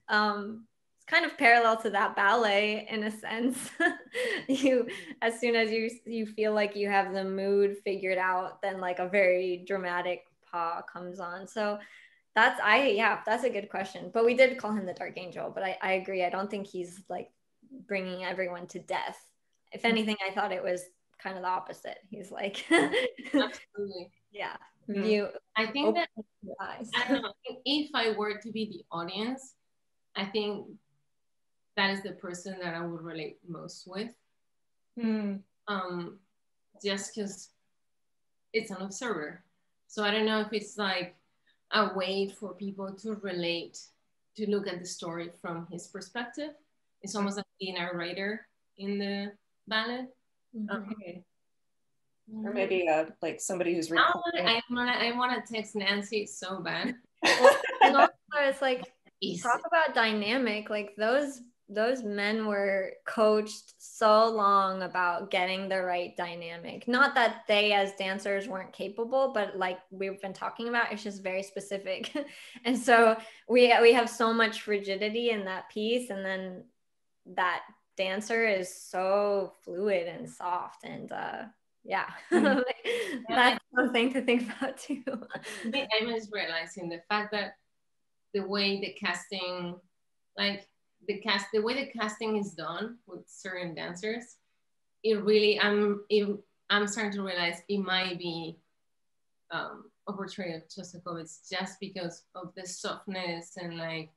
Um, it's kind of parallel to that ballet in a sense. You, as soon as you you feel like you have the mood figured out, then like a very dramatic paw comes on. So. That's, I, yeah, that's a good question. But we did call him the Dark Angel, but I, I agree. I don't think he's like bringing everyone to death. If anything, I thought it was kind of the opposite. He's like, absolutely. Yeah. Mm-hmm. You, I think that, I don't know, if I were to be the audience, I think that is the person that I would relate most with. Mm. Um, just because it's an observer. So I don't know if it's like, a way for people to relate, to look at the story from his perspective. It's almost like being a writer in the ballet. Mm-hmm. Okay. Or maybe uh, like somebody who's recording. I want to I want to text Nancy so bad. Well, and also it's like, talk about dynamic, like those those men were coached so long about getting the right dynamic. Not that they as dancers weren't capable, but like we've been talking about, it's just very specific. And so we, we have so much rigidity in that piece. And then that dancer is so fluid and soft. And uh, yeah, like, yeah, that's something to think about too. I'm just realizing the fact that the way the casting, like, The cast, the way the casting is done with certain dancers, it really, I'm, it, I'm starting to realize it might be um, a portrayal of Shostakovich just because of the softness and like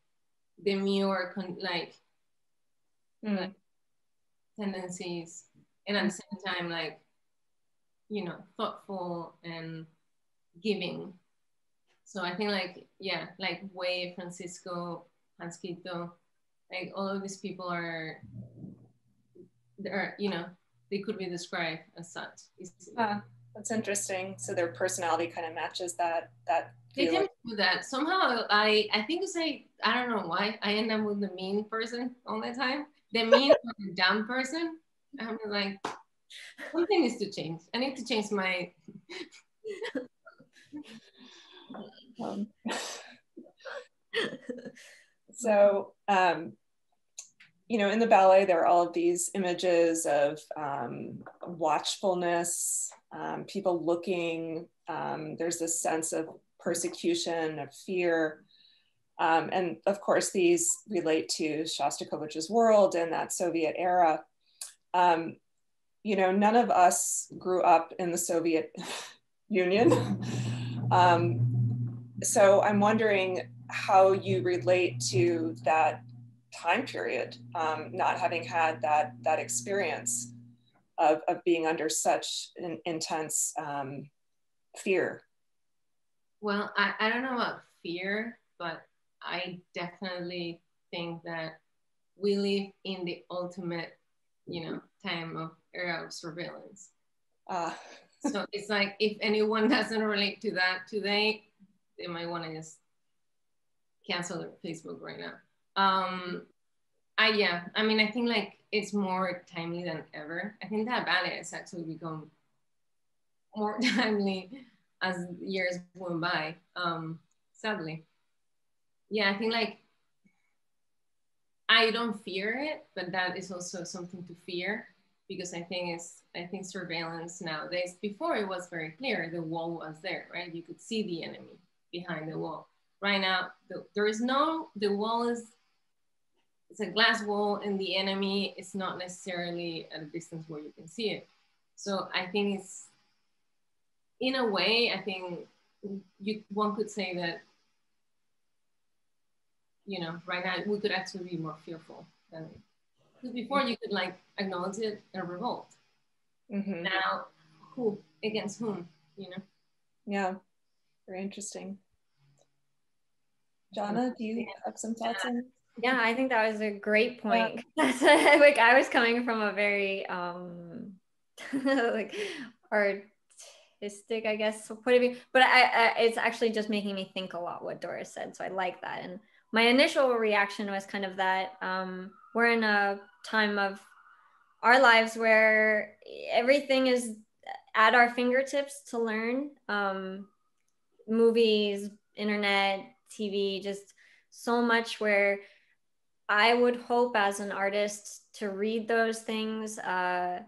the demure, con like, mm. like tendencies and at the same time, like, you know, thoughtful and giving. So I think, like, yeah, like Wei, Francisco, Hansquito, like all of these people are, are, you know, they could be described as such. Ah, that's interesting. So their personality kind of matches that. That they can do that somehow. I I think it's like, I don't know why I end up with the mean person all the time. The mean or the dumb person. I'm like, something needs to change. I need to change my. um. So, um, you know, in the ballet, there are all of these images of um, watchfulness, um, people looking. Um, there's this sense of persecution, of fear. Um, and of course, these relate to Shostakovich's world and that Soviet era. Um, you know, none of us grew up in the Soviet Union. Um, so I'm wondering how you relate to that time period, um, not having had that, that experience of, of being under such an intense um, fear. Well, I, I don't know about fear, but I definitely think that we live in the ultimate, you know, time of era of surveillance. Uh. So it's like, if anyone doesn't relate to that today, they might want to just cancel their Facebook right now. Um, I, yeah, I mean, I think like it's more timely than ever. I think that ballet has actually become more timely as years went by, um, sadly. Yeah, I think like, I don't fear it, but that is also something to fear, because I think it's, I think surveillance nowadays, before it was very clear, the wall was there, right? You could see the enemy behind the wall. Right now, the, there is no, the wall is, it's a glass wall, and the enemy is not necessarily at a distance where you can see it. So I think it's, in a way, I think you, one could say that, you know, right now we could actually be more fearful than because before you could like acknowledge it and revolt. Mm-hmm. Now, who against whom? You know. Yeah, very interesting. Jahna, do you have some thoughts? Yeah, on yeah I think that was a great point. Yeah. Like I was coming from a very um, like hard. Artistic, I guess, point of view. But I, I, it's actually just making me think a lot what Doris said, so I like that. And my initial reaction was kind of that um, we're in a time of our lives where everything is at our fingertips to learn. Um, movies, internet, T V, just so much where I would hope as an artist to read those things, uh,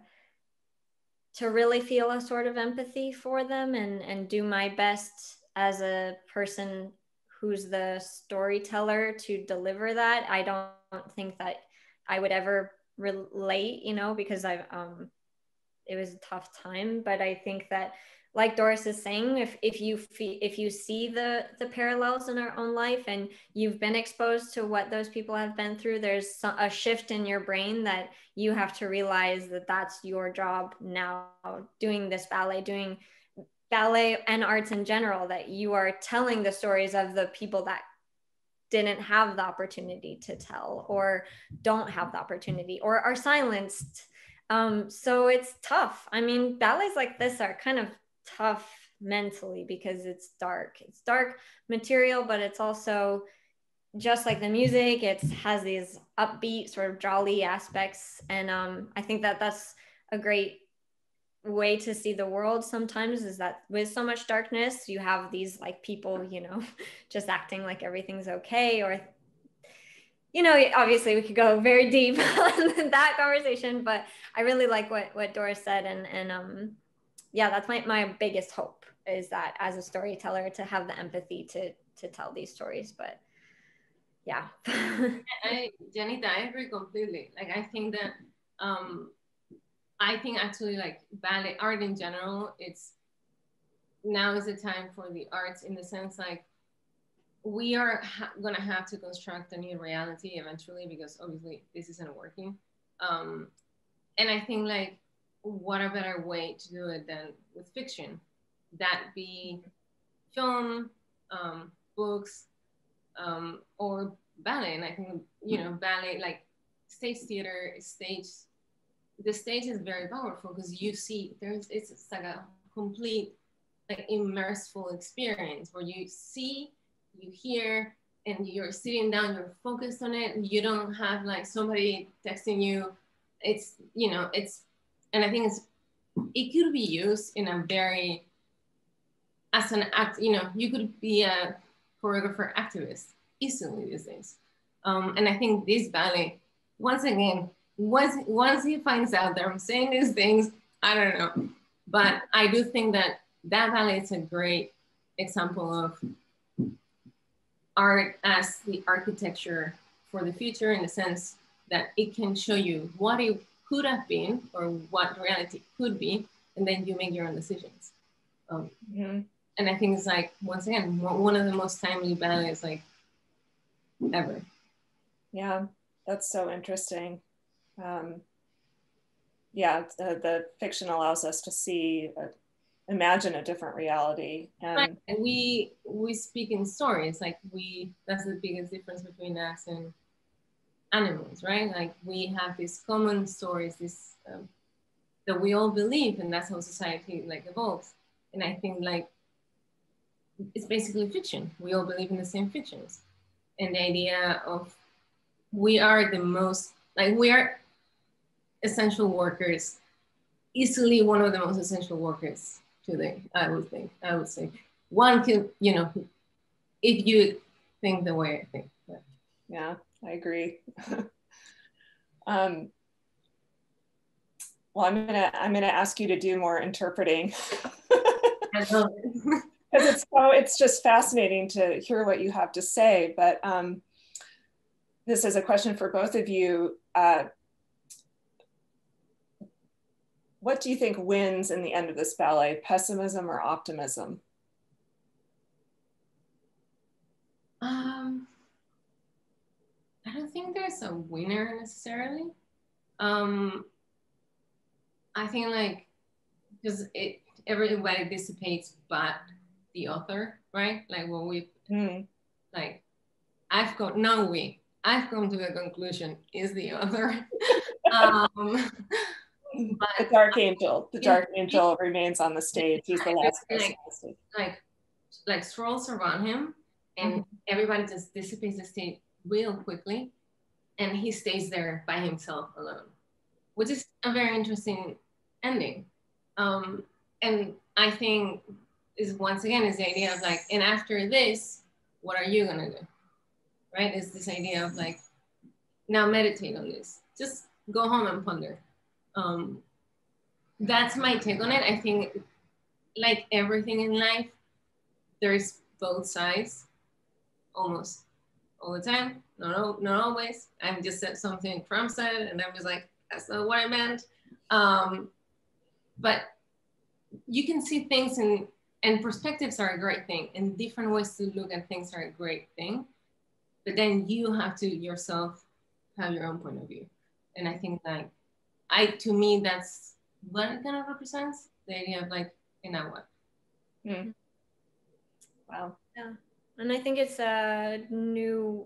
to really feel a sort of empathy for them and, and do my best as a person who's the storyteller to deliver that. I don't think that I would ever relate, you know, because I've, um, it was a tough time, but I think that like Doris is saying, if, if you feel, if you see the, the parallels in our own life and you've been exposed to what those people have been through, there's a shift in your brain that you have to realize that that's your job now, doing this ballet, doing ballet and arts in general, that you are telling the stories of the people that didn't have the opportunity to tell or don't have the opportunity or are silenced. Um, so it's tough. I mean, ballets like this are kind of tough mentally because it's dark. It's dark material, but it's also just like the music. It has these upbeat sort of jolly aspects. And um, I think that that's a great way to see the world sometimes, is that with so much darkness, you have these like people, you know, just acting like everything's okay, or, you know, obviously we could go very deep in that conversation, but I really like what, what Doris said. And, and um, yeah, that's my, my biggest hope, is that as a storyteller to have the empathy to to tell these stories. But yeah. I, Janita, I agree completely. Like, I think that, um, I think actually like ballet art in general, it's, now is the time for the arts, in the sense like we are ha gonna have to construct a new reality eventually, because obviously this isn't working. Um, and I think like what a better way to do it than with fiction? That be film, um, books, um, or ballet. And I think, you know, ballet, like stage theater, stage, the stage is very powerful because you see, there's, it's, it's like a complete, like immersive experience where you see, you hear, and you're sitting down, you're focused on it. You don't have like somebody texting you. It's, you know, it's, and I think it's, it could be used in a very, as an act, you know, you could be a choreographer activist easily these days. Um, and I think this ballet, once again, once, once he finds out that I'm saying these things, I don't know. But I do think that that ballet is a great example of art as the architecture for the future, in the sense that it can show you what it could have been or what reality could be, and then you make your own decisions. Um, mm-hmm. And I think it's like, once again, one of the most timely ballets like ever. Yeah, that's so interesting. Um, yeah, the, the fiction allows us to see, uh, imagine a different reality. And we we speak in stories, like we, that's the biggest difference between us and animals, right? Like we have these common stories, this um, that we all believe, and that's how society like evolves. And I think like, it's basically fiction. We all believe in the same fictions. And the idea of we are the most, like we are essential workers, easily one of the most essential workers today, I would think, I would say. One could, you know, if you think the way I think. But. Yeah, I agree. um, well, I'm gonna, I'm gonna ask you to do more interpreting. I love it. Because it's so, it's just fascinating to hear what you have to say. But um, this is a question for both of you. Uh, what do you think wins in the end of this ballet, pessimism or optimism? Um, I don't think there's a winner necessarily. Um, I think like, because it, everybody dissipates, but the author, right? Like when we, mm. like, I've come, now we, I've come to a conclusion, is the author. um, But the dark angel, the dark yeah, angel yeah. remains on the stage. He's the last person like, on the stage. Like, like swirls around him, and mm-hmm. everybody just dissipates the stage real quickly, and he stays there by himself alone, which is a very interesting ending. Um, and I think is once again is the idea of like, and after this, what are you gonna do, right? Is this idea of like, now meditate on this. Just go home and ponder. Um, that's my take on it. I think like everything in life, there's both sides almost all the time. No, not always. I'm just said something Trump said and I'm just like, that's not what I meant. Um, but you can see things in, and perspectives are a great thing, and different ways to look at things are a great thing. But then you have to yourself have your own point of view. And I think like, I, to me, that's what it kind of represents, the idea of like, you know what? Mm. Wow. Yeah. And I think it's a new,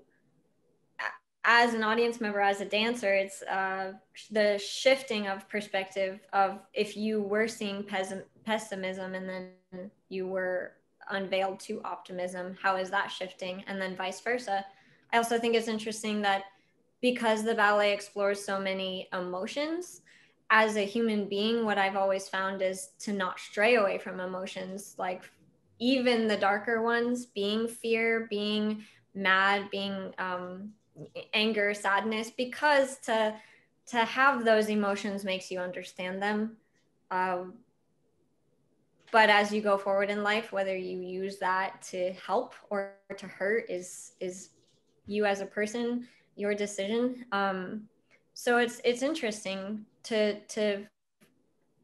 as an audience member, as a dancer, it's uh, the shifting of perspective of if you were seeing pessimism and then you were unveiled to optimism, how is that shifting? And then vice versa. I also think it's interesting that because the ballet explores so many emotions, as a human being, what I've always found is to not stray away from emotions, like even the darker ones, being fear, being mad, being um, anger, sadness, because to, to have those emotions makes you understand them. Um, but as you go forward in life, whether you use that to help or to hurt is, is you as a person, your decision. Um, so it's it's interesting to to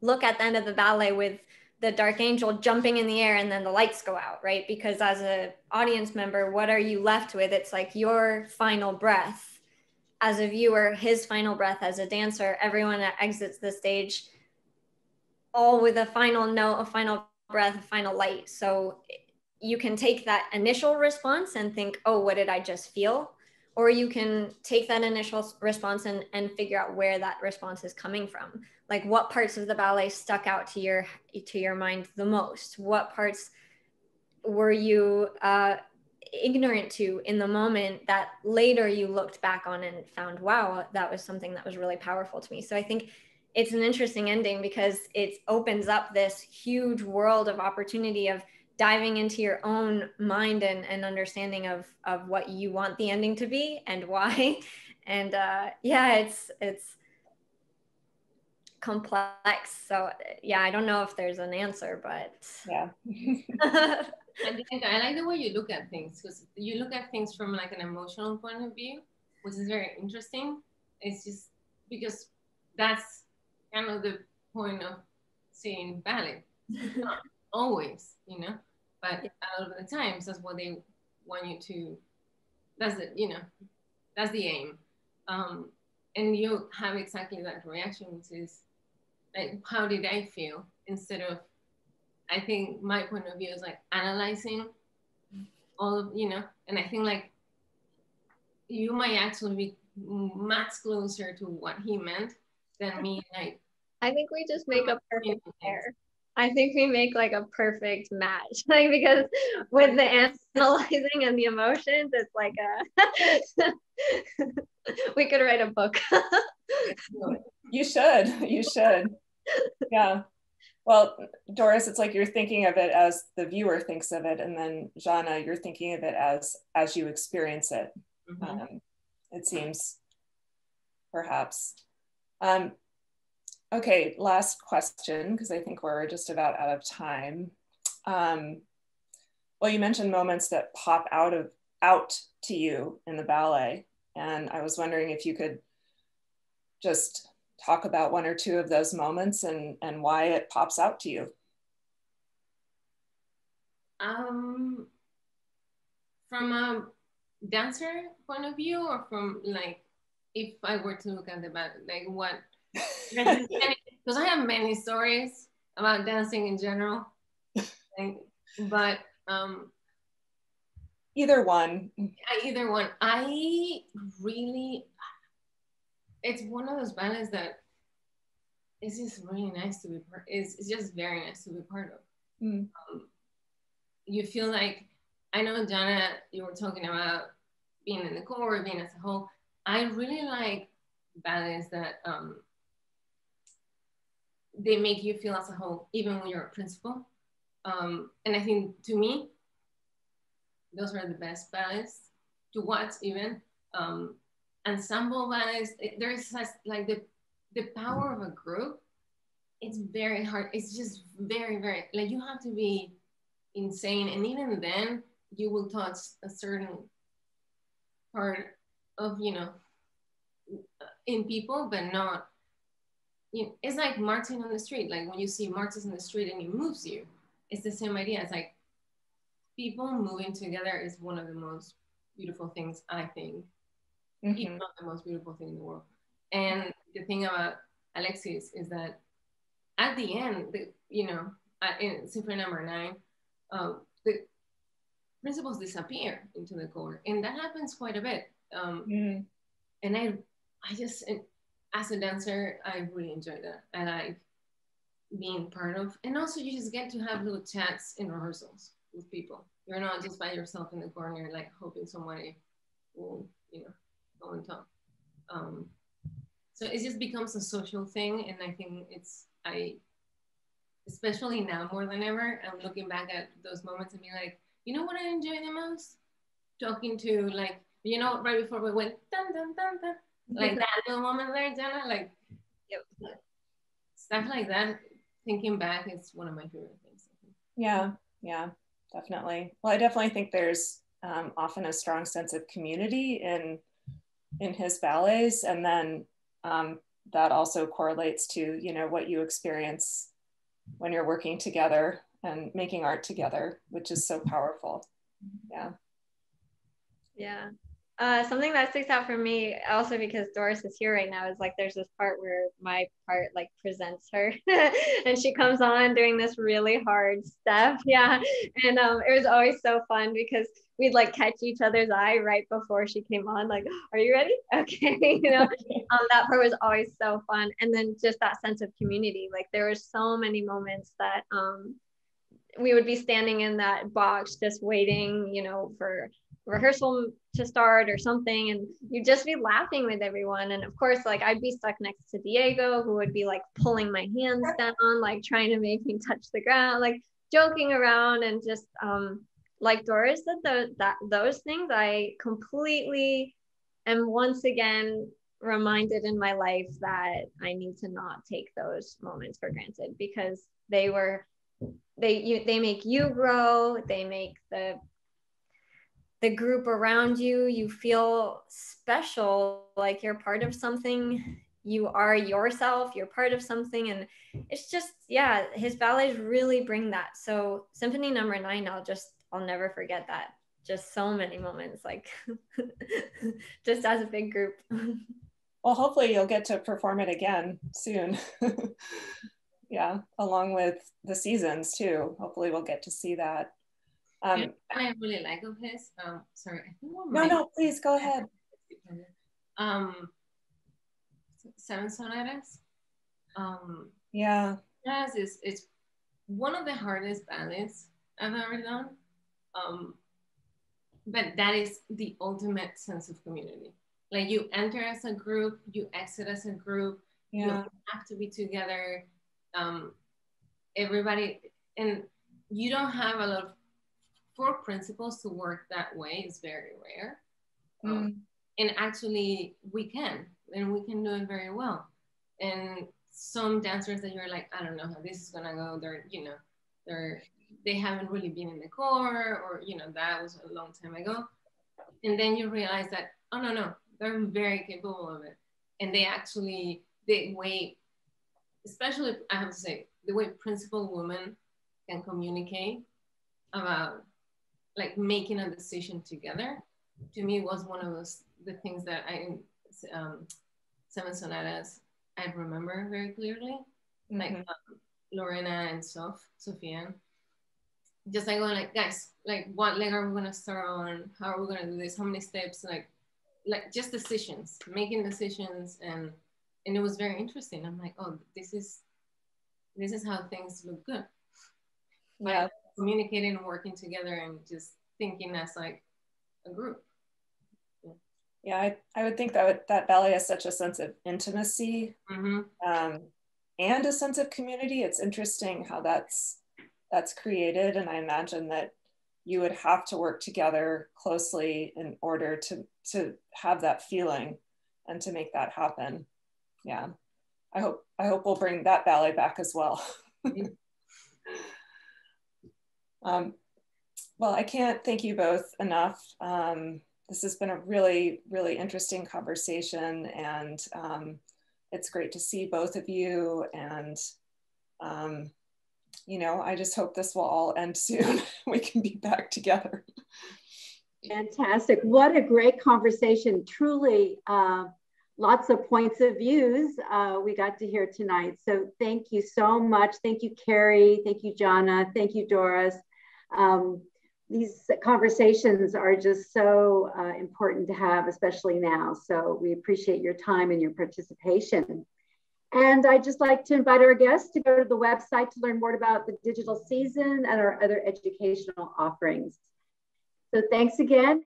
look at the end of the ballet with the dark angel jumping in the air and then the lights go out, right? Because as an audience member, what are you left with? It's like your final breath as a viewer, his final breath as a dancer, everyone that exits the stage all with a final note, a final breath, a final light. So you can take that initial response and think, oh, what did I just feel? Or you can take that initial response and, and figure out where that response is coming from. Like, what parts of the ballet stuck out to your, to your mind the most? What parts were you uh, ignorant to in the moment that later you looked back on and found, wow, that was something that was really powerful to me? So I think it's an interesting ending because it opens up this huge world of opportunity of diving into your own mind and, and understanding of, of what you want the ending to be and why. And uh, yeah, it's, it's complex. So yeah, I don't know if there's an answer, but. Yeah. And I like the way you look at things, because you look at things from like an emotional point of view, which is very interesting. It's just because that's kind of the point of seeing ballet. Not always, you know. But a lot of the times, that's what they want you to, that's it, you know, that's the aim. Um, and you have exactly that reaction, which is like, how did I feel? Instead of, I think my point of view is like analyzing all of, you know, and I think like you might actually be much closer to what he meant than me. Like, I think we just make a perfect pair. I think we make like a perfect match, like, because with the analyzing and the emotions, it's like a, we could write a book. You should, you should. Yeah. Well, Dores, it's like you're thinking of it as the viewer thinks of it. And then Jahna, you're thinking of it as, as you experience it. Mm-hmm. Um, it seems, perhaps. Um, Okay, last question, because I think we're just about out of time. Um, well, you mentioned moments that pop out of out to you in the ballet, and I was wondering if you could just talk about one or two of those moments and, and why it pops out to you. Um, from a dancer point of view, or from like, if I were to look at the ballet, like what, because I have many stories about dancing in general, but um, either one, either one. I really, it's one of those ballets that is just really nice to be part. It's, it's just very nice to be part of. Mm. Um, you feel like, I know, Jahna, you were talking about being in the core, being as a whole. I really like ballets that. Um, they make you feel as a whole, even when you're a principal. Um, and I think, to me, those are the best ballets to watch, even. Um, ensemble ballets, it, there's such, like the, the power of a group, it's very hard, it's just very, very, like you have to be insane. And even then, you will touch a certain part of, you know, in people, but not, you know, it's like marching on the street. Like when you see marches on the street and it moves you, it's the same idea. It's like people moving together is one of the most beautiful things, I think. Mm-hmm. Even not the most beautiful thing in the world. And the thing about Alexis is that at the end, the, you know, in Symphony Number Nine, um, the principals disappear into the core, and that happens quite a bit. Um, mm. And I, I just. And, as a dancer, I really enjoy that. I like being part of, and also you just get to have little chats in rehearsals with people. You're not just by yourself in the corner, like hoping somebody will, you know, go and talk. Um, so it just becomes a social thing, and I think it's, I, especially now more than ever, I'm looking back at those moments and be like, you know what I enjoy the most? Talking to, like, you know, right before we went, dun, dun, dun, dun, like that little moment there, Jahna, like, yep. Stuff like that, thinking back, it's one of my favorite things. Yeah, yeah, definitely. Well, I definitely think there's um, often a strong sense of community in, in his ballets. And then um, that also correlates to, you know, what you experience when you're working together and making art together, which is so powerful. Yeah. Yeah. Uh, something that sticks out for me, also because Doris is here right now, is like there's this part where my part like presents her and she comes on doing this really hard step. Yeah. And um, it was always so fun because we'd like catch each other's eye right before she came on, like, are you ready? Okay. You know, um, that part was always so fun. And then just that sense of community, like there were so many moments that um, we would be standing in that box just waiting, you know, for rehearsal to start or something, and you'd just be laughing with everyone. And of course, like I'd be stuck next to Diego, who would be like pulling my hands down, like trying to make me touch the ground, like joking around. And just um like Doris said, those, that those things I completely am once again reminded in my life that I need to not take those moments for granted, because they were they you they make you grow, they make the the group around you, you feel special, like you're part of something, you are yourself, you're part of something. And it's just, yeah, his ballets really bring that. So Symphony Number Nine, I'll just, I'll never forget that. Just so many moments, like just as a big group. Well, hopefully you'll get to perform it again soon. Yeah, along with The Seasons too. Hopefully we'll get to see that. Um, you know what I really like of his, um, sorry. I think no, no, please go ahead. Um, Seven Sonatas. Um, yeah. Yes, it's, it's one of the hardest ballets I've ever done. Um, but that is the ultimate sense of community. Like you enter as a group, you exit as a group, yeah. You have to be together. Um, everybody, and you don't have a lot of for principals to work that way is very rare. Mm. Um, and actually we can, and we can do it very well. And some dancers that you're like, I don't know how this is gonna go, they're, you know, they're, they haven't really been in the core, or, you know, that was a long time ago. And then you realize that, oh no, no, they're very capable of it. And they actually, they way, especially I have to say, the way principal women can communicate about like making a decision together, to me was one of those the things that I um, Seven Sonatas I remember very clearly, mm-hmm. like um, Lorena and Sof, Sofian, just like going like, guys, like what leg are we gonna start on? How are we gonna do this? How many steps? Like, like just decisions, making decisions, and and it was very interesting. I'm like, oh, this is this is how things look good. Yeah. But, communicating and working together and just thinking as like a group. Yeah, yeah I, I would think that would, that ballet has such a sense of intimacy, mm-hmm. um, and a sense of community. It's interesting how that's that's created, and I imagine that you would have to work together closely in order to to have that feeling and to make that happen. Yeah, I hope I hope we'll bring that ballet back as well. Mm-hmm. Um, well, I can't thank you both enough. Um, this has been a really, really interesting conversation, and um, it's great to see both of you. And, um, you know, I just hope this will all end soon. We can be back together. Fantastic. What a great conversation. Truly, uh, lots of points of views uh, we got to hear tonight. So thank you so much. Thank you, Carrie. Thank you, Jahna. Thank you, Doris. Um, these conversations are just so uh, important to have, especially now. So we appreciate your time and your participation. And I'd just like to invite our guests to go to the website to learn more about the digital season and our other educational offerings. So thanks again.